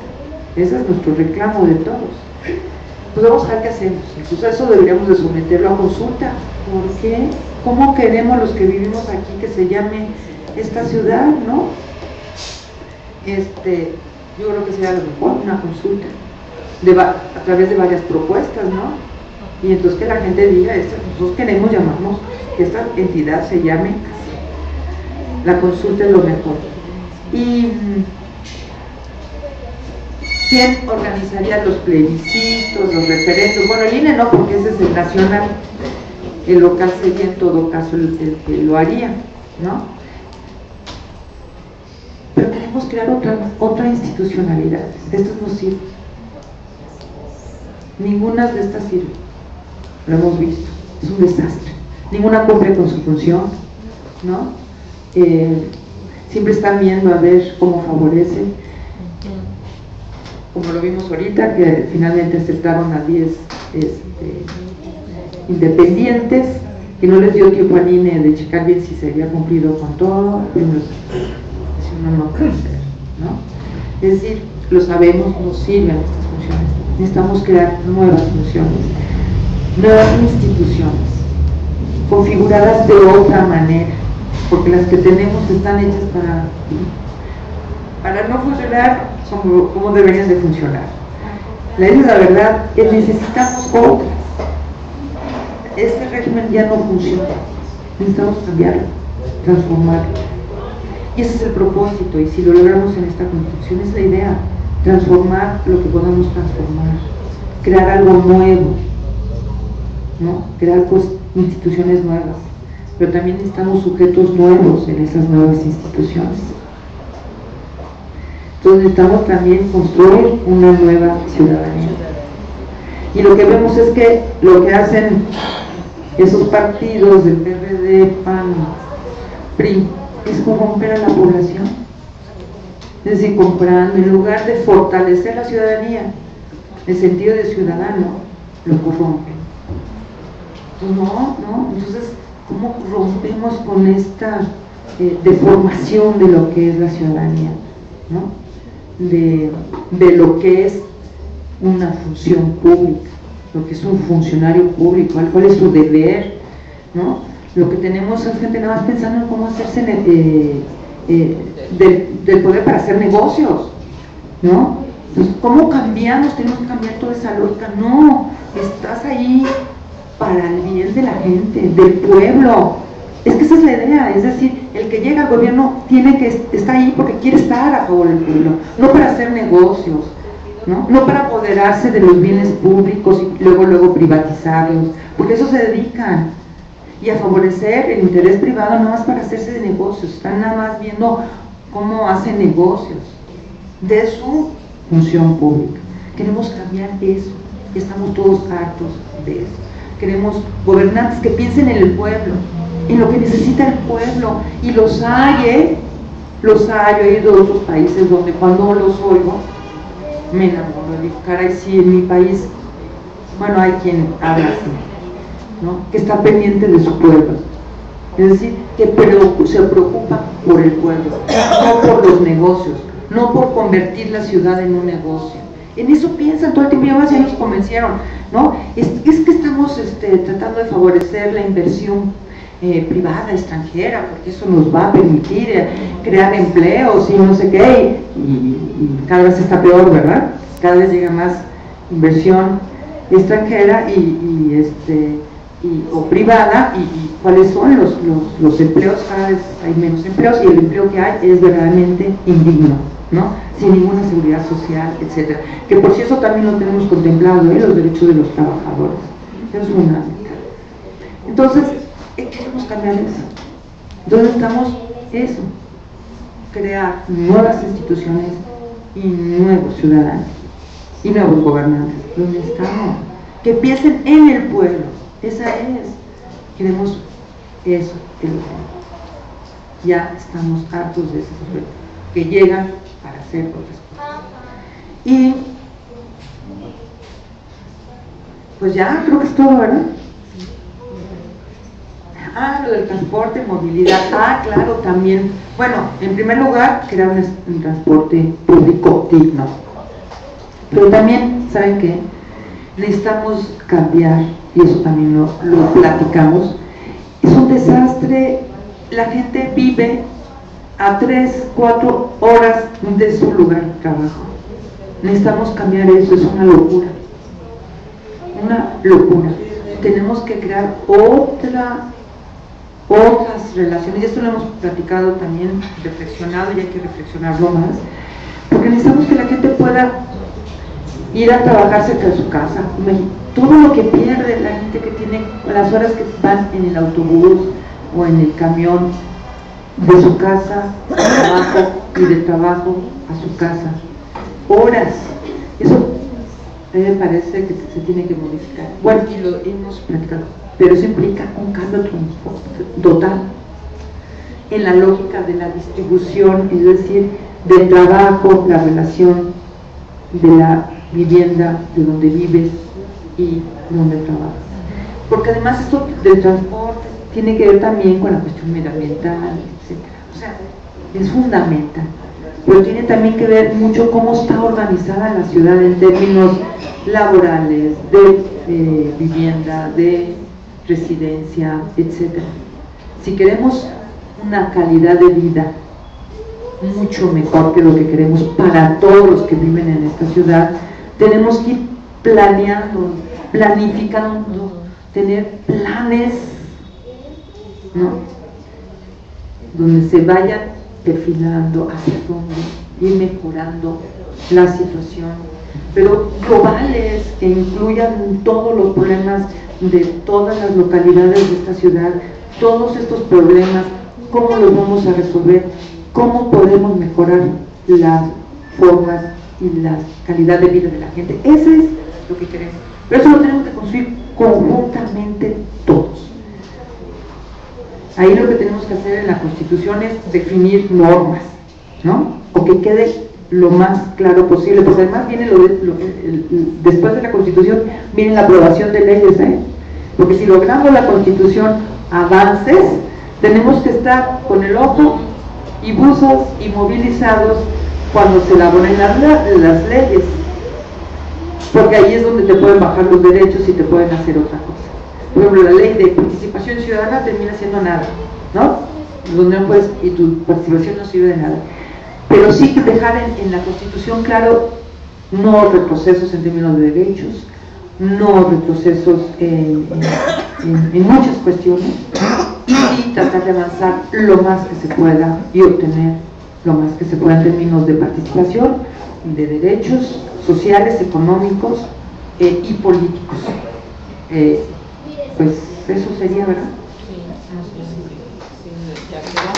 ese es nuestro reclamo de todos. Pues vamos a ver qué hacemos, incluso eso deberíamos de someterlo a consulta, porque ¿cómo queremos los que vivimos aquí que se llame esta ciudad, no? Este, yo creo que sería lo mejor, una consulta de, a través de varias propuestas, ¿no? y entonces que la gente diga, nosotros queremos llamarnos, que esta entidad se llame así. La consulta es lo mejor. ¿Y quién organizaría los plebiscitos, los referendos? Bueno, el I N E no, porque ese es el nacional, el local sería en todo caso el, el que lo haría, ¿no? Pero tenemos que crear otra, otra institucionalidad. Esto no sirve. Ninguna de estas sirve. Lo hemos visto. Es un desastre. Ninguna cumple con su función, ¿no? Eh, siempre están viendo a ver cómo favorecen. Como lo vimos ahorita, que finalmente aceptaron a diez este, independientes, que no les dio tiempo al I N E de checar bien si se había cumplido con todo. No, no puede ser, ¿no? Es decir, lo sabemos, no sirven estas funciones. Necesitamos crear nuevas funciones, nuevas instituciones, configuradas de otra manera, porque las que tenemos están hechas para, para no funcionar como, como deberían de funcionar. La verdad es que necesitamos otras. Este régimen ya no funciona. Necesitamos cambiarlo, transformarlo. Y ese es el propósito, y si lo logramos en esta Constitución, es la idea, transformar lo que podamos transformar, crear algo nuevo, ¿no? Crear pues, instituciones nuevas, pero también necesitamos sujetos nuevos en esas nuevas instituciones. Entonces necesitamos también construir una nueva ciudadanía. Y lo que vemos es que lo que hacen esos partidos del P R D, P A N, P R I, es corromper a la población, es decir, comprando, en lugar de fortalecer la ciudadanía, el sentido de ciudadano, lo corrompen. Entonces, no, no, entonces, ¿cómo rompemos con esta eh, deformación de lo que es la ciudadanía, ¿no? De, de lo que es una función pública, lo que es un funcionario público, cuál es su deber, ¿no? Lo que tenemos es gente nada más pensando en cómo hacerse eh, eh, del, del poder para hacer negocios, ¿no? Entonces, ¿cómo cambiamos? Tenemos que cambiar toda esa lógica. No, estás ahí para el bien de la gente, del pueblo. Es que esa es la idea, es decir, el que llega al gobierno tiene que está ahí porque quiere estar a favor del pueblo, no para hacer negocios, ¿no? No para apoderarse de los bienes públicos y luego, luego privatizarlos, porque eso se dedican. Y a favorecer el interés privado nada más para hacerse de negocios, están nada más viendo cómo hacen negocios de su función pública. Queremos cambiar eso, estamos todos hartos de eso. Queremos gobernantes que piensen en el pueblo, en lo que necesita el pueblo, y los hay, ¿eh? los hay, yo he ido a otros países donde cuando los oigo me enamoro, digo, caray, sí, en mi país, bueno, hay quien habla así, ¿no? Que está pendiente de su pueblo, es decir, que se preocupa por el pueblo, no por los negocios, no por convertir la ciudad en un negocio. En eso piensan todo el tiempo, ya más ya nos convencieron, ¿no? es, es que estamos este, tratando de favorecer la inversión eh, privada, extranjera, porque eso nos va a permitir eh, crear empleos y no sé qué, y, y cada vez está peor, ¿verdad? Cada vez llega más inversión extranjera y, y este Y, o privada, y, y cuáles son los, los, los empleos, cada vez hay menos empleos, y el empleo que hay es verdaderamente indigno, ¿no? Sin ninguna seguridad social, etcétera. Que por si eso también lo tenemos contemplado, ¿eh? Los derechos de los trabajadores. Es una meta. Entonces, queremos cambiar eso. Entonces necesitamos eso, crear nuevas instituciones y nuevos ciudadanos y nuevos gobernantes. Lo necesitamos. Que piensen en el pueblo. Esa es, queremos eso, ya estamos hartos de ese sujeto que llega para hacer otras cosas. Y pues ya creo que es todo, ¿verdad? Ah, lo del transporte, movilidad, ah, claro, también, bueno, en primer lugar crear un transporte público digno, pero también, ¿saben qué? Necesitamos cambiar, y eso también lo, lo platicamos, es un desastre, la gente vive a tres, cuatro horas de su lugar de trabajo. Necesitamos cambiar eso, es una locura, una locura. tenemos que crear otra, otras relaciones, y esto lo hemos platicado también, reflexionado, y hay que reflexionarlo más, porque necesitamos que la gente pueda ir a trabajar cerca de su casa. Todo lo que pierde la gente que tiene, las horas que van en el autobús o en el camión, de su casa al trabajo y del trabajo a su casa, horas, eso a mí me parece que se tiene que modificar. Bueno, y lo hemos platicado, pero eso implica un cambio total en la lógica de la distribución, es decir, del trabajo, la relación de la vivienda, de donde vives y donde trabajas, porque además esto del transporte tiene que ver también con la cuestión medioambiental, etcétera. O sea, es fundamental, pero tiene también que ver mucho cómo está organizada la ciudad en términos laborales, de, de vivienda, de residencia, etcétera. Si queremos una calidad de vida mucho mejor que lo que queremos para todos los que viven en esta ciudad, tenemos que ir planeando, planificando, tener planes, ¿no?, donde se vaya perfilando hacia dónde ir mejorando la situación, pero globales que incluyan todos los problemas de todas las localidades de esta ciudad, todos estos problemas, cómo los vamos a resolver, cómo podemos mejorar las formas y la calidad de vida de la gente. Eso es lo que queremos, pero eso lo tenemos que construir conjuntamente todos. Ahí lo que tenemos que hacer en la Constitución es definir normas, ¿no?, o que quede lo más claro posible, pues además viene lo, de, lo el, el, después de la Constitución viene la aprobación de leyes, ¿eh? Porque si logramos la Constitución avances, tenemos que estar con el ojo y buzos y movilizados cuando se elaboren las, las leyes, porque ahí es donde te pueden bajar los derechos y te pueden hacer otra cosa. Por ejemplo, la ley de participación ciudadana termina siendo nada, ¿no?, donde no puedes, y tu participación no sirve de nada. Pero sí que dejar en, en la Constitución claro, no retrocesos en términos de derechos, no retrocesos en, en, en muchas cuestiones, y tratar de avanzar lo más que se pueda y obtener lo más que se pueda en términos de participación, de derechos sociales, económicos eh, y políticos. Eh, Pues eso sería, ¿verdad? Sí, sí, sí, sí, ya quedó.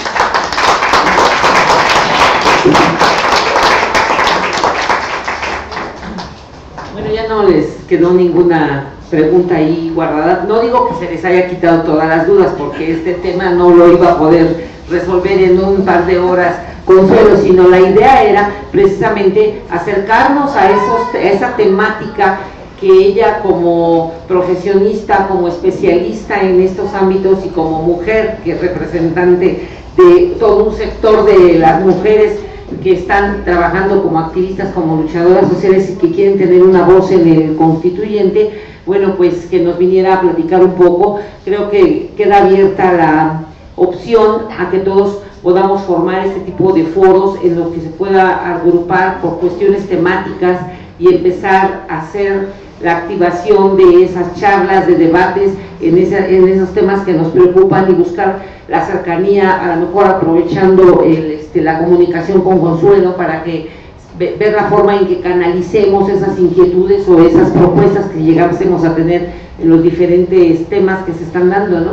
Bueno, ya no les quedó ninguna pregunta ahí guardada. No digo que se les haya quitado todas las dudas, porque este tema no lo iba a poder resolver en un par de horas Consuelo, sino la idea era precisamente acercarnos a, esos, a esa temática que ella, como profesionista, como especialista en estos ámbitos y como mujer que es representante de todo un sector de las mujeres que están trabajando como activistas, como luchadoras sociales y que quieren tener una voz en el constituyente, bueno, pues que nos viniera a platicar un poco. Creo que queda abierta la opción a que todos podamos formar este tipo de foros en los que se pueda agrupar por cuestiones temáticas y empezar a hacer la activación de esas charlas, de debates en, esa, en esos temas que nos preocupan, y buscar la cercanía, a lo mejor aprovechando el, este, la comunicación con Consuelo para que ve, ver la forma en que canalicemos esas inquietudes o esas propuestas que llegásemos a tener en los diferentes temas que se están dando, ¿no?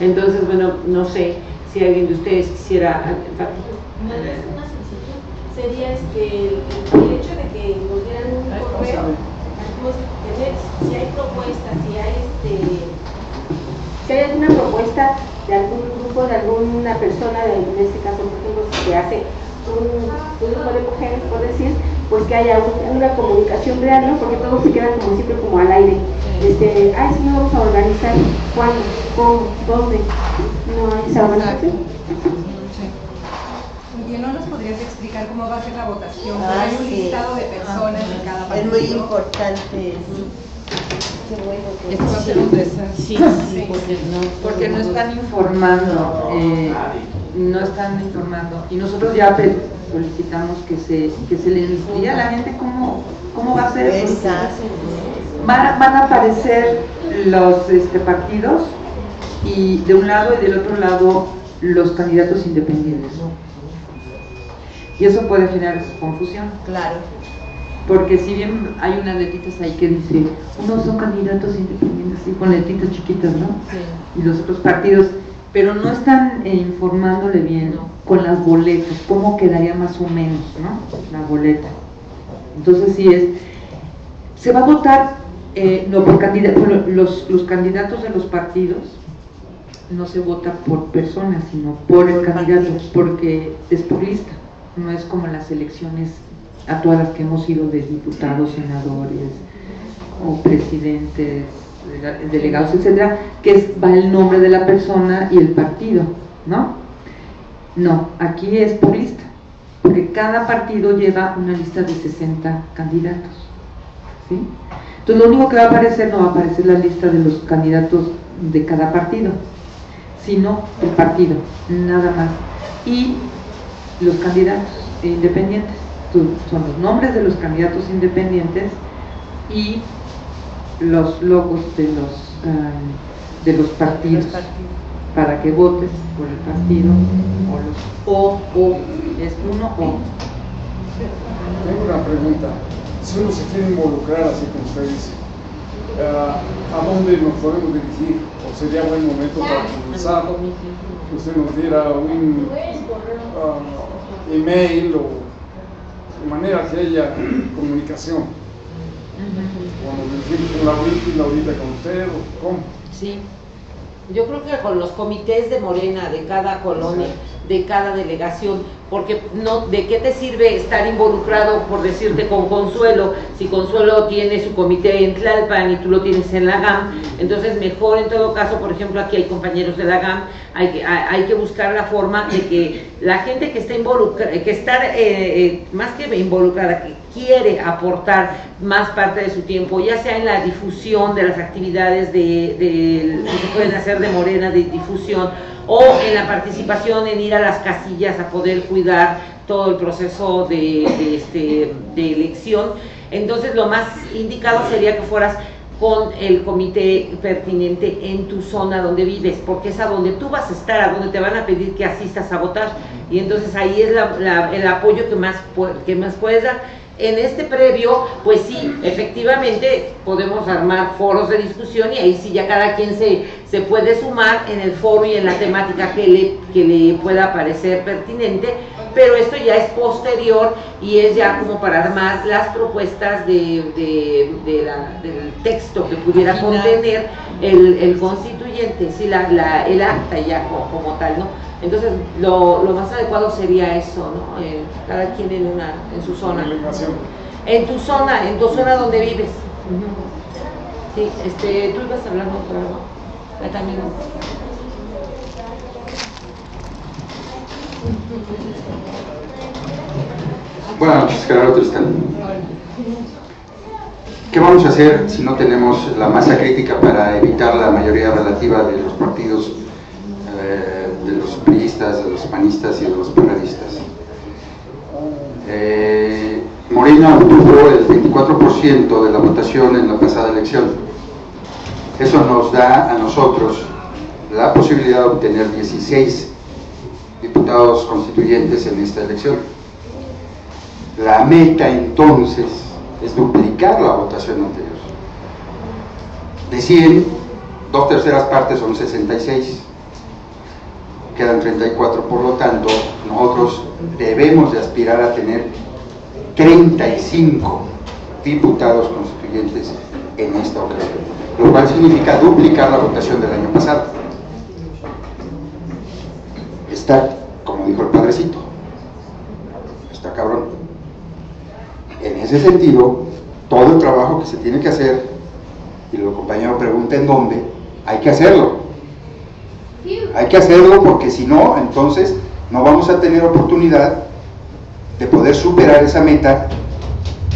Entonces, bueno, no sé si alguien de ustedes quisiera... Una sencilla sería este, el hecho de que nos dieran un correo. Si hay propuestas, si hay, este, si hay alguna propuesta de algún grupo, de alguna persona, de, en este caso, por ejemplo, si se hace un, un grupo de mujeres, por decir, pues que haya un, una comunicación real, ¿no? Porque todos se quedan como siempre como al aire. Este, ay, si no vamos a organizar, ¿cuándo? ¿Cómo? ¿Dónde? No hay esa organización. ¿Y no nos podrías explicar cómo va a ser la votación? Ah, hay un sí. listado de personas en cada partido. Es muy importante. Sí. Qué bueno que esto va a ser un desastre. Sí, sí, porque no, porque no están informando, eh, no están informando. Y nosotros ya solicitamos que se, que se le diga a la gente cómo, cómo va a ser. Exacto. van, van a aparecer los este, partidos, y de un lado y del otro lado los candidatos independientes, ¿no? Y eso puede generar confusión. Claro. Porque si bien hay unas letritas ahí que dice, unos son candidatos independientes, y con letritas chiquitas, ¿no? Sí. Y los otros partidos, pero no están eh, informándole bien, ¿no?, con las boletas, cómo quedaría más o menos, ¿no?, la boleta. Entonces sí es, se va a votar, eh, no por candidato, los, los candidatos de los partidos, no se vota por personas, sino por el candidato, porque es por lista, no es como las elecciones a todas las que hemos ido de diputados, senadores o presidentes, delegados, etcétera, que es, va el nombre de la persona y el partido, ¿no? No, aquí es por lista, porque cada partido lleva una lista de sesenta candidatos, ¿sí? Entonces lo único que va a aparecer, no va a aparecer la lista de los candidatos de cada partido, sino el partido, nada más, y los candidatos independientes. Son los nombres de los candidatos independientes y los logos de los uh, de los partidos, los partidos para que votes por el partido, o los, o, o es uno o. Tengo una pregunta: si uno se quiere involucrar, así como usted dice, uh, ¿a dónde nos podemos dirigir? ¿O sería buen momento para comenzar? Que usted nos diera un uh, email o de manera que haya comunicación. Cuando decimos con la Brújula ahorita con usted, o ¿cómo? Sí, yo creo que con los comités de Morena, de cada colonia, sí, de cada delegación, porque no, ¿de qué te sirve estar involucrado, por decirte, con Consuelo, si Consuelo tiene su comité en Tlalpan y tú lo tienes en la G A M? Entonces mejor, en todo caso, por ejemplo, aquí hay compañeros de la G A M, hay que, hay que buscar la forma de que la gente que está involucrada, que está eh, eh, más que involucrada, que quiere aportar más parte de su tiempo, ya sea en la difusión de las actividades de, de, que pueden hacer de Morena, de difusión, o en la participación en ir a las casillas a poder cuidar todo el proceso de, de, este, de elección. Entonces lo más indicado sería que fueras con el comité pertinente en tu zona donde vives, porque es a donde tú vas a estar, a donde te van a pedir que asistas a votar, y entonces ahí es la, la, el apoyo que más, que más puedes dar. En este previo, pues sí, efectivamente podemos armar foros de discusión, y ahí sí ya cada quien se, se puede sumar en el foro y en la temática que le, que le pueda parecer pertinente, pero esto ya es posterior y es ya como para armar las propuestas de, de, de la, del texto que pudiera contener el, el constituyente, sí, la, la, el acta ya como, como tal, ¿no? Entonces, lo, lo más adecuado sería eso, ¿no? Eh, cada quien en una, en su zona. En tu zona, en tu zona donde vives. Sí, este, tú ibas a hablar de algo, ¿no? Ahí también. Buenas noches, Gerardo Tristán. ¿Qué vamos a hacer si no tenemos la masa crítica para evitar la mayoría relativa de los partidos, de los priistas, de los panistas y de los perredistas? Eh, Morena obtuvo el veinticuatro por ciento de la votación en la pasada elección. Eso nos da a nosotros la posibilidad de obtener dieciséis diputados constituyentes en esta elección. La meta entonces es duplicar la votación anterior. De cien, dos terceras partes son sesenta y seis. Quedan treinta y cuatro, por lo tanto, nosotros debemos de aspirar a tener treinta y cinco diputados constituyentes en esta ocasión, lo cual significa duplicar la votación del año pasado. Está, como dijo el padrecito, está cabrón. En ese sentido, todo el trabajo que se tiene que hacer, y los compañeros pregunten dónde, hay que hacerlo. Hay que hacerlo, porque si no, entonces no vamos a tener oportunidad de poder superar esa meta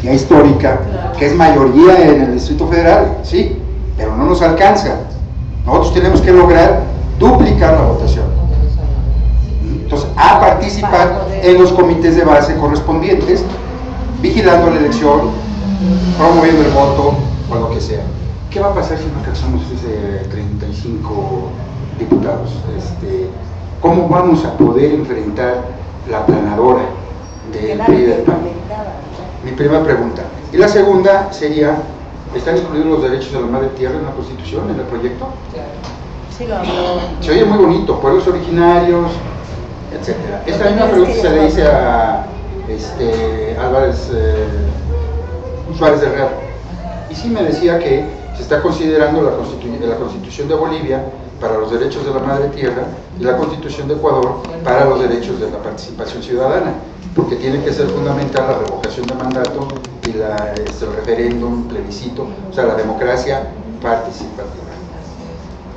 ya histórica, que es mayoría en el Distrito Federal, sí, pero no nos alcanza. Nosotros tenemos que lograr duplicar la votación. Entonces, a participar en los comités de base correspondientes, vigilando la elección, promoviendo el voto, o lo que sea. ¿Qué va a pasar si no alcanzamos ese treinta y cinco diputados? Este, ¿Cómo vamos a poder enfrentar la planadora del P R I y del PAN? Mi primera pregunta. Y la segunda sería, ¿están excluidos los derechos de la madre tierra en la Constitución, en el proyecto? Sí, lo habló. Se oye muy bonito, pueblos originarios, etcétera. Esta misma pregunta se le dice a este, Álvarez eh, Suárez de Real. Y sí me decía que se está considerando la, Constitu la Constitución de Bolivia para los derechos de la madre tierra y la Constitución de Ecuador para los derechos de la participación ciudadana, porque tiene que ser fundamental la revocación de mandato y la, este, el referéndum, plebiscito, o sea, la democracia participativa.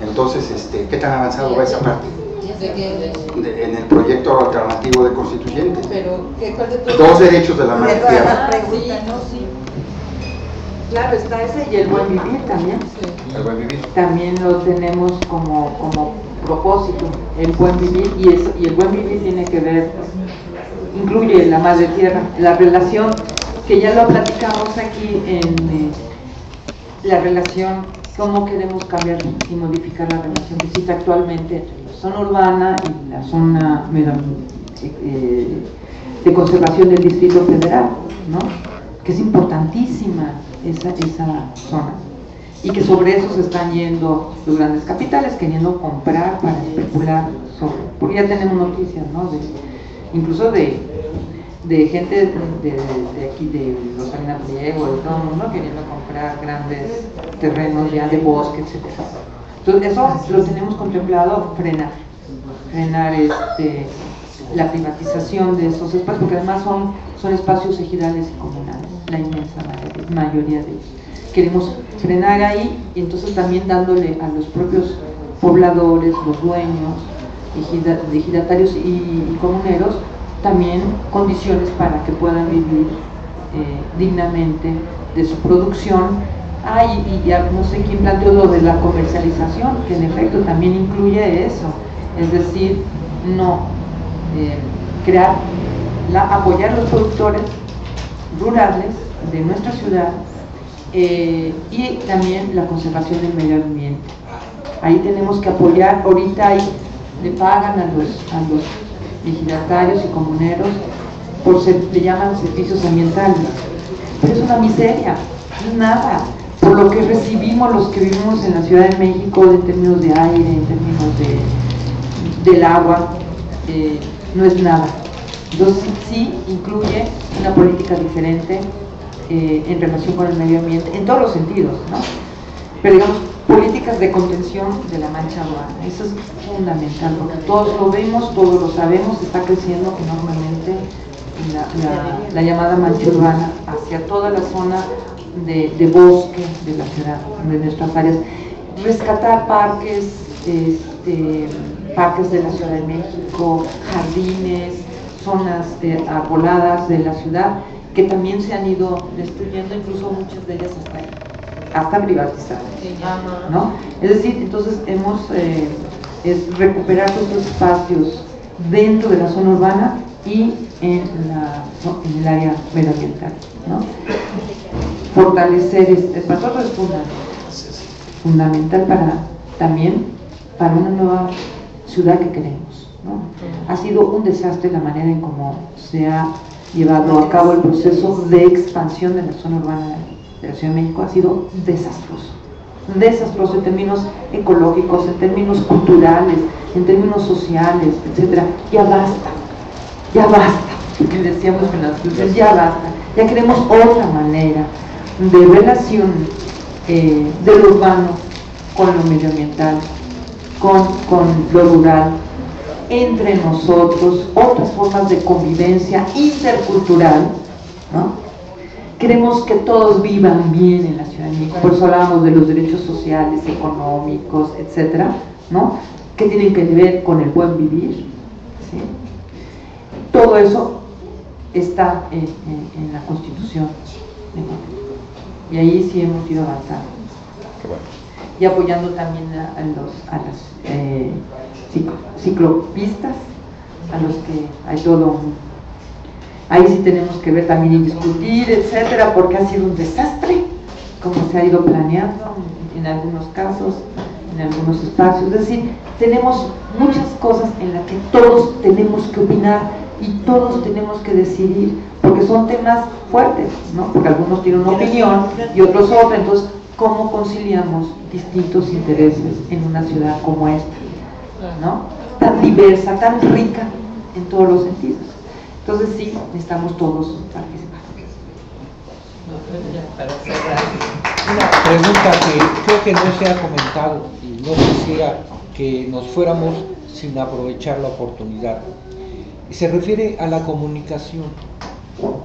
Entonces, este, ¿qué tan avanzado va esa parte? De, en el proyecto alternativo de constituyente. Pero, ¿qué, cuál de todos? Dos derechos de la madre tierra. Claro, está ese y el buen vivir también. Sí. El buen vivir. También lo tenemos como, como propósito, el buen vivir, y, eso, y el buen vivir tiene que ver, incluye la madre tierra, la relación, que ya lo platicamos aquí en eh, la relación, cómo queremos cambiar y modificar la relación que existe actualmente entre la zona urbana y la zona eh, de conservación del Distrito Federal, ¿no? Que es importantísima esa, esa zona, y que sobre eso se están yendo los grandes capitales queriendo comprar para especular sobre, porque ya tenemos noticias, ¿no? De, incluso de, de gente de, de, de aquí, de los Aminapliego, de todo el mundo, queriendo comprar grandes terrenos ya de bosque, etcétera. Entonces eso lo tenemos contemplado, frenar, frenar este, la privatización de esos espacios, porque además son, son espacios ejidales y comunales, la inmensa mayoría de ellos. Queremos frenar ahí, y entonces también dándole a los propios pobladores, los dueños, ejidatarios y, y comuneros, también condiciones para que puedan vivir eh, dignamente de su producción. Ah, y, y ya no sé quién planteó lo de la comercialización, que en efecto también incluye eso, es decir, no eh, crear, la, apoyar los productores rurales de nuestra ciudad, eh, y también la conservación del medio ambiente. Ahí tenemos que apoyar, ahorita ahí le pagan a los, a los ejidatarios y comuneros por ser, le llaman servicios ambientales, pero es una miseria, no es nada por lo que recibimos los que vivimos en la Ciudad de México en términos de aire, en términos de, del agua, eh, no es nada. Entonces sí incluye una política diferente eh, en relación con el medio ambiente, en todos los sentidos, ¿no? Pero digamos, políticas de contención de la mancha urbana, eso es fundamental, porque todos lo vemos, todos lo sabemos, está creciendo enormemente la, la, la llamada mancha urbana hacia toda la zona De, de bosque de la ciudad, de nuestras áreas, rescatar parques, este, parques de la Ciudad de México, jardines, zonas eh, arboladas de la ciudad, que también se han ido destruyendo, incluso muchas de ellas hasta ahí, hasta privatizadas, ¿no? Es decir, entonces hemos eh, es recuperar estos espacios dentro de la zona urbana y en, la, no, en el área medioambiental, ¿no? Fortalecer este, para todo es fundamental, fundamental para también para una nueva ciudad que queremos, ¿no? Ha sido un desastre la manera en cómo se ha llevado a cabo el proceso de expansión de la zona urbana de la Ciudad de México, ha sido desastroso, desastroso en términos ecológicos, en términos culturales, en términos sociales, etcétera. Ya basta, ya basta, que decíamos en las luces, ya basta, ya queremos otra manera de relación eh, de lo urbano con lo medioambiental, con, con lo rural, entre nosotros, otras formas de convivencia intercultural, ¿no? Queremos que todos vivan bien en la Ciudad de México, por eso hablamos de los derechos sociales, económicos, etcétera, ¿no? Que tienen que ver con el buen vivir, ¿sí? Todo eso está en, en, en la Constitución, ¿no? Y ahí sí hemos ido avanzando. Qué bueno. Y apoyando también a, a los a las eh, ciclo, ciclopistas, a los que hay todo un, ahí sí tenemos que ver también y discutir, etcétera, porque ha sido un desastre, como se ha ido planeando en algunos casos, en algunos espacios. Es decir, tenemos muchas cosas en las que todos tenemos que opinar y todos tenemos que decidir, porque son temas fuertes, ¿no? Porque algunos tienen una opinión y otros otra. Entonces, ¿cómo conciliamos distintos intereses en una ciudad como esta, ¿no? Tan diversa, tan rica en todos los sentidos? Entonces sí, necesitamos todos participar. Una pregunta que creo que no se ha comentado y no quisiera que nos fuéramos sin aprovechar la oportunidad. Se refiere a la comunicación.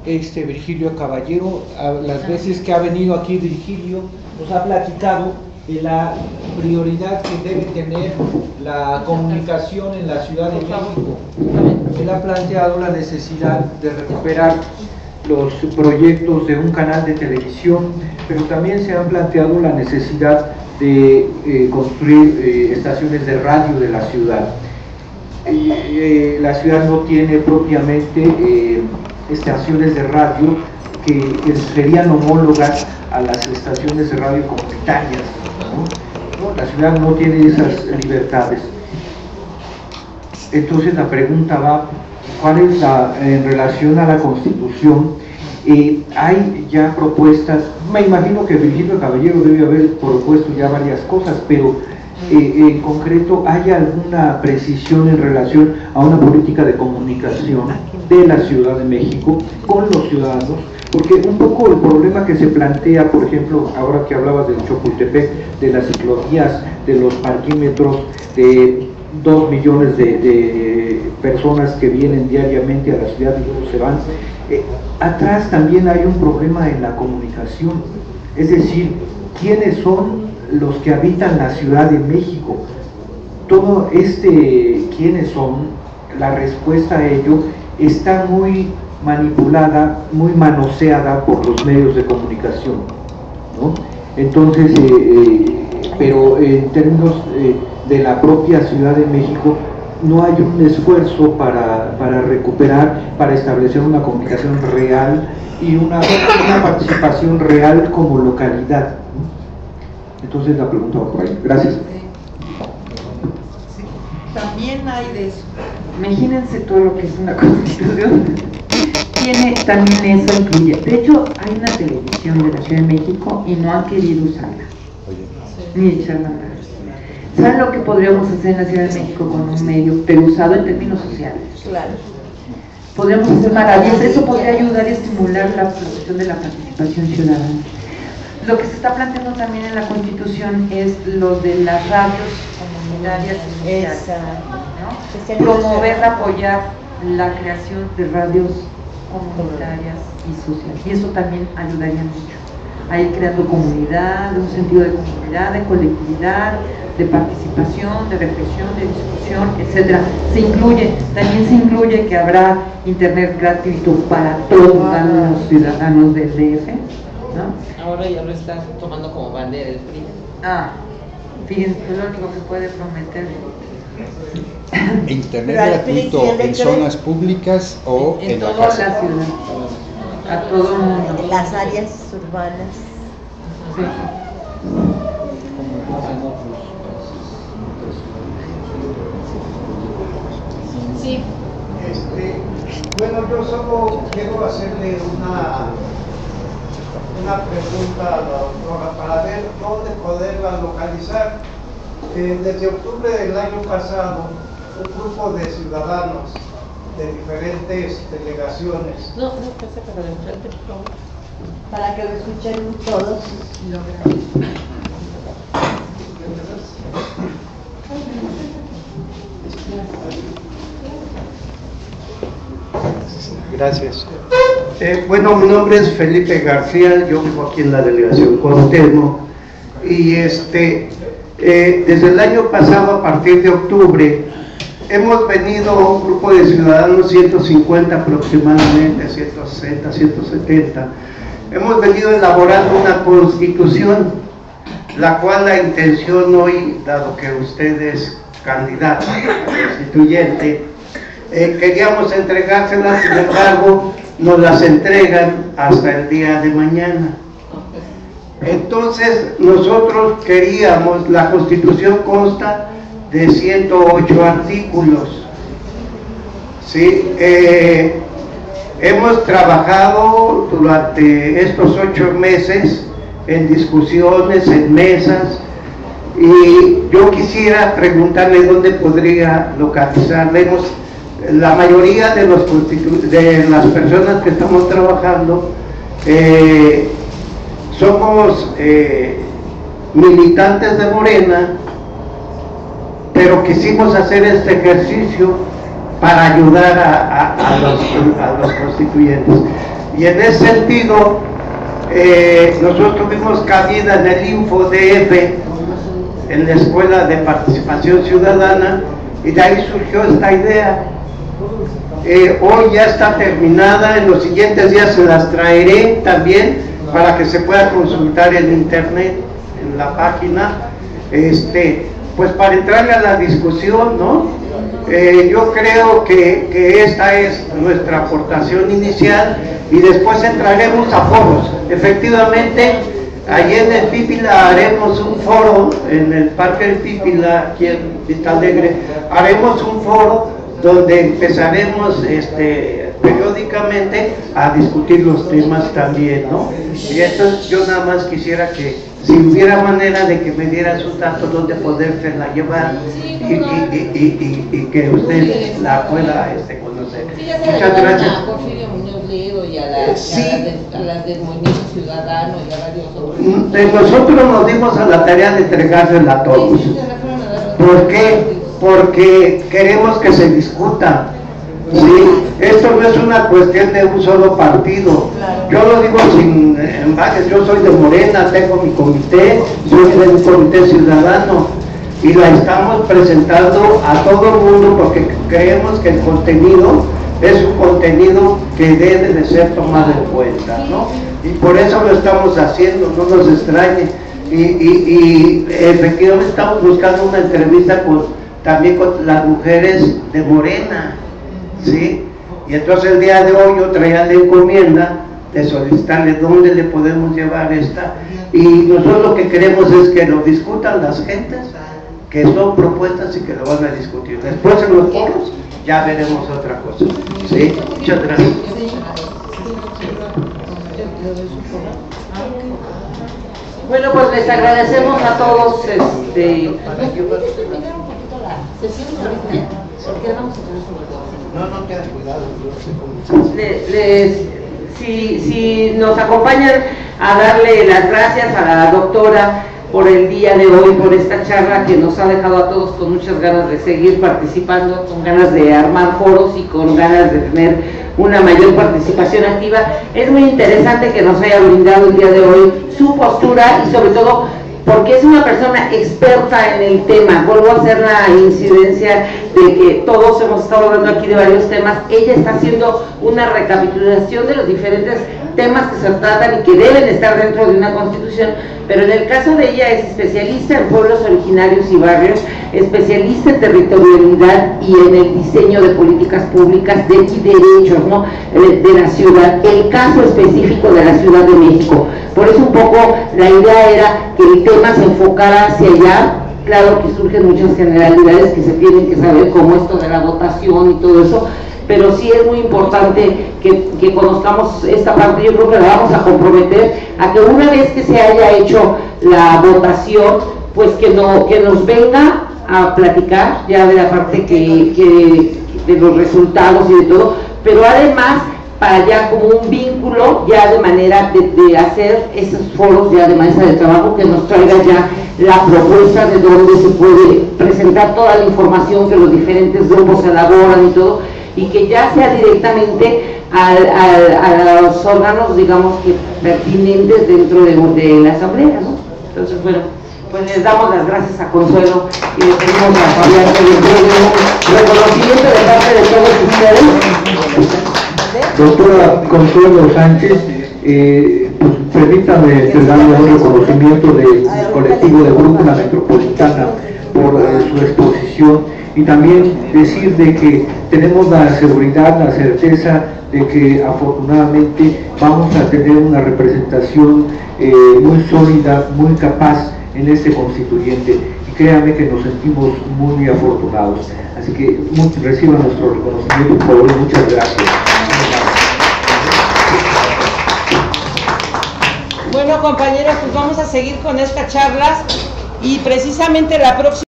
Este Virgilio Caballero, a las veces que ha venido aquí Virgilio, nos ha platicado de la prioridad que debe tener la comunicación en la Ciudad de México. Él ha planteado la necesidad de recuperar los proyectos de un canal de televisión, pero también se han planteado la necesidad de eh, construir eh, estaciones de radio de la ciudad. Y, eh, la ciudad no tiene propiamente eh, estaciones de radio que, que serían homólogas a las estaciones de radio comunitarias, ¿no? ¿No? La ciudad no tiene esas libertades. Entonces la pregunta va, ¿cuál es la, en relación a la Constitución? Eh, hay ya propuestas, me imagino que Virgilio Caballero debe haber propuesto ya varias cosas, pero eh, en concreto, ¿hay alguna precisión en relación a una política de comunicación de la Ciudad de México con los ciudadanos? Porque un poco el problema que se plantea, por ejemplo, ahora que hablabas del Chapultepec, de las ciclovías, de los parquímetros, de dos millones de, de personas que vienen diariamente a la ciudad y luego se van, eh, atrás también hay un problema en la comunicación, es decir, ¿quiénes son los que habitan la Ciudad de México? Todo este ¿quiénes son? La respuesta a ello está muy manipulada, muy manoseada por los medios de comunicación, ¿no? Entonces, eh, eh, pero en términos eh, de la propia Ciudad de México, no hay un esfuerzo para, para recuperar, para establecer una comunicación real y una, una participación real como localidad. Entonces la pregunta va por ahí. Gracias. Sí. También hay de eso. Imagínense todo lo que es una constitución. Tiene también eso incluye. De hecho, hay una televisión de la Ciudad de México y no han querido usarla. Ni echarla a andar. ¿Saben lo que podríamos hacer en la Ciudad de México con un medio, pero usado en términos sociales? Claro. Podríamos hacer maravillas. Eso podría ayudar a estimular la producción de la participación ciudadana. Lo que se está planteando también en la Constitución es lo de las radios comunitarias y sociales, ¿no? Promover, apoyar la creación de radios comunitarias y sociales. Y eso también ayudaría mucho. Ahí creando comunidad, un sentido de comunidad, de colectividad, de participación, de reflexión, de discusión, etcétera. Se incluye, también se incluye que habrá internet gratuito para todos los ciudadanos del D F, ¿no? Ahora ya lo está tomando como bandera el P R I. Ah, fíjense, es lo único que puede prometer. Internet gratuito en zonas públicas o en, en la toda casa. La ciudad, a todo el mundo. En las áreas urbanas. Sí. Sí. Este, bueno, yo solo quiero hacerle una una pregunta a la doctora para ver dónde poderla localizar. Eh, desde octubre del año pasado, un grupo de ciudadanos de diferentes delegaciones. No, no, pase para el frente, por favor. Para que lo escuchen todos. Gracias. Eh, bueno, mi nombre es Felipe García, yo vivo aquí en la delegación Cuauhtémoc y este, eh, desde el año pasado, a partir de octubre, hemos venido un grupo de ciudadanos, ciento cincuenta aproximadamente, ciento sesenta, ciento setenta, hemos venido elaborando una constitución, la cual la intención hoy, dado que usted es candidato a constituyente, eh, queríamos entregárselas, sin embargo, nos las entregan hasta el día de mañana. Entonces nosotros queríamos, la Constitución consta de ciento ocho artículos, ¿sí? Eh, hemos trabajado durante estos ocho meses en discusiones, en mesas, y yo quisiera preguntarle dónde podría localizar. Vemos, la mayoría de, los de las personas que estamos trabajando eh, somos eh, militantes de Morena, pero quisimos hacer este ejercicio para ayudar a, a, a, los, a los constituyentes, y en ese sentido eh, nosotros vimos cabida en el InfoDF, en la Escuela de Participación Ciudadana, y de ahí surgió esta idea. Eh, hoy ya está terminada, en los siguientes días se las traeré también para que se pueda consultar en internet, en la página, este, pues para entrarle a la discusión, ¿no? Eh, yo creo que, que esta es nuestra aportación inicial, y después entraremos a foros. Efectivamente, allí en El Pípila haremos un foro, en el Parque El Pípila, aquí en Vista Alegre, haremos un foro donde empezaremos este, periódicamente a discutir los temas también, ¿no? Y entonces yo nada más quisiera que, si hubiera manera de que me dieran sus datos donde podérsela llevar, y, y, y, y, y que usted la pueda este, conocer. Muchas gracias. Y a, la, sí. a, la de, a las del movimiento ciudadano y a varios de nosotros nos dimos a la tarea de entregársela a todos. Sí, sí, ¿por qué? Porque queremos que se discuta, ¿sí? Esto no es una cuestión de un solo partido, claro. Yo lo digo sin embajes, yo soy de Morena, tengo mi comité, soy de un comité ciudadano, y la estamos presentando a todo el mundo porque creemos que el contenido es un contenido que debe de ser tomado en cuenta, ¿no? Y por eso lo estamos haciendo, no nos extrañe. Y, y, y efectivamente estamos buscando una entrevista con, también con las mujeres de Morena, ¿sí? Y entonces el día de hoy yo traía la encomienda de solicitarle dónde le podemos llevar esta, y nosotros lo que queremos es que lo discutan las gentes, que son propuestas y que lo van a discutir. Después en los foros ya veremos otra cosa, ¿sí? Muchas gracias. Bueno, pues les agradecemos a todos este... Les, les, si, si nos acompañan a darle las gracias a la doctora por el día de hoy, por esta charla que nos ha dejado a todos con muchas ganas de seguir participando, con ganas de armar foros y con ganas de tener una mayor participación activa. Es muy interesante que nos haya brindado el día de hoy su postura, y sobre todo porque es una persona experta en el tema. Vuelvo a hacer la incidencia de que todos hemos estado hablando aquí de varios temas. Ella está haciendo una recapitulación de los diferentes temas que se tratan y que deben estar dentro de una constitución, pero en el caso de ella es especialista en pueblos originarios y barrios, especialista en territorialidad y en el diseño de políticas públicas de y derechos, ¿no? de, de la ciudad, el caso específico de la Ciudad de México. Por eso un poco la idea era que el tema se enfocara hacia allá. Claro que surgen muchas generalidades que se tienen que saber, como esto de la votación y todo eso, pero sí es muy importante que, que conozcamos esta parte. Yo creo que la vamos a comprometer a que una vez que se haya hecho la votación, pues que, no, que nos venga a platicar ya de la parte que, que de los resultados y de todo, pero además para ya como un vínculo ya de manera de, de hacer esos foros ya de mesa de trabajo, que nos traiga ya la propuesta de donde se puede presentar toda la información que los diferentes grupos elaboran y todo, y que ya sea directamente al, al, a los órganos, digamos, que pertinentes dentro de, de la asamblea, ¿no? Entonces, bueno, pues les damos las gracias a Consuelo y les pedimos a Fabián que les dé un reconocimiento de parte de todos ustedes. Doctora Consuelo Sánchez, eh, pues, permítame darle un reconocimiento del colectivo de Brújula Metropolitana por eh, su exposición. y también decir de que tenemos la seguridad, la certeza de que afortunadamente vamos a tener una representación eh, muy sólida, muy capaz en este constituyente, y créanme que nos sentimos muy afortunados. Así que reciban nuestro reconocimiento, por favor, muchas gracias. Bueno, compañeros, pues vamos a seguir con estas charlas y precisamente la próxima...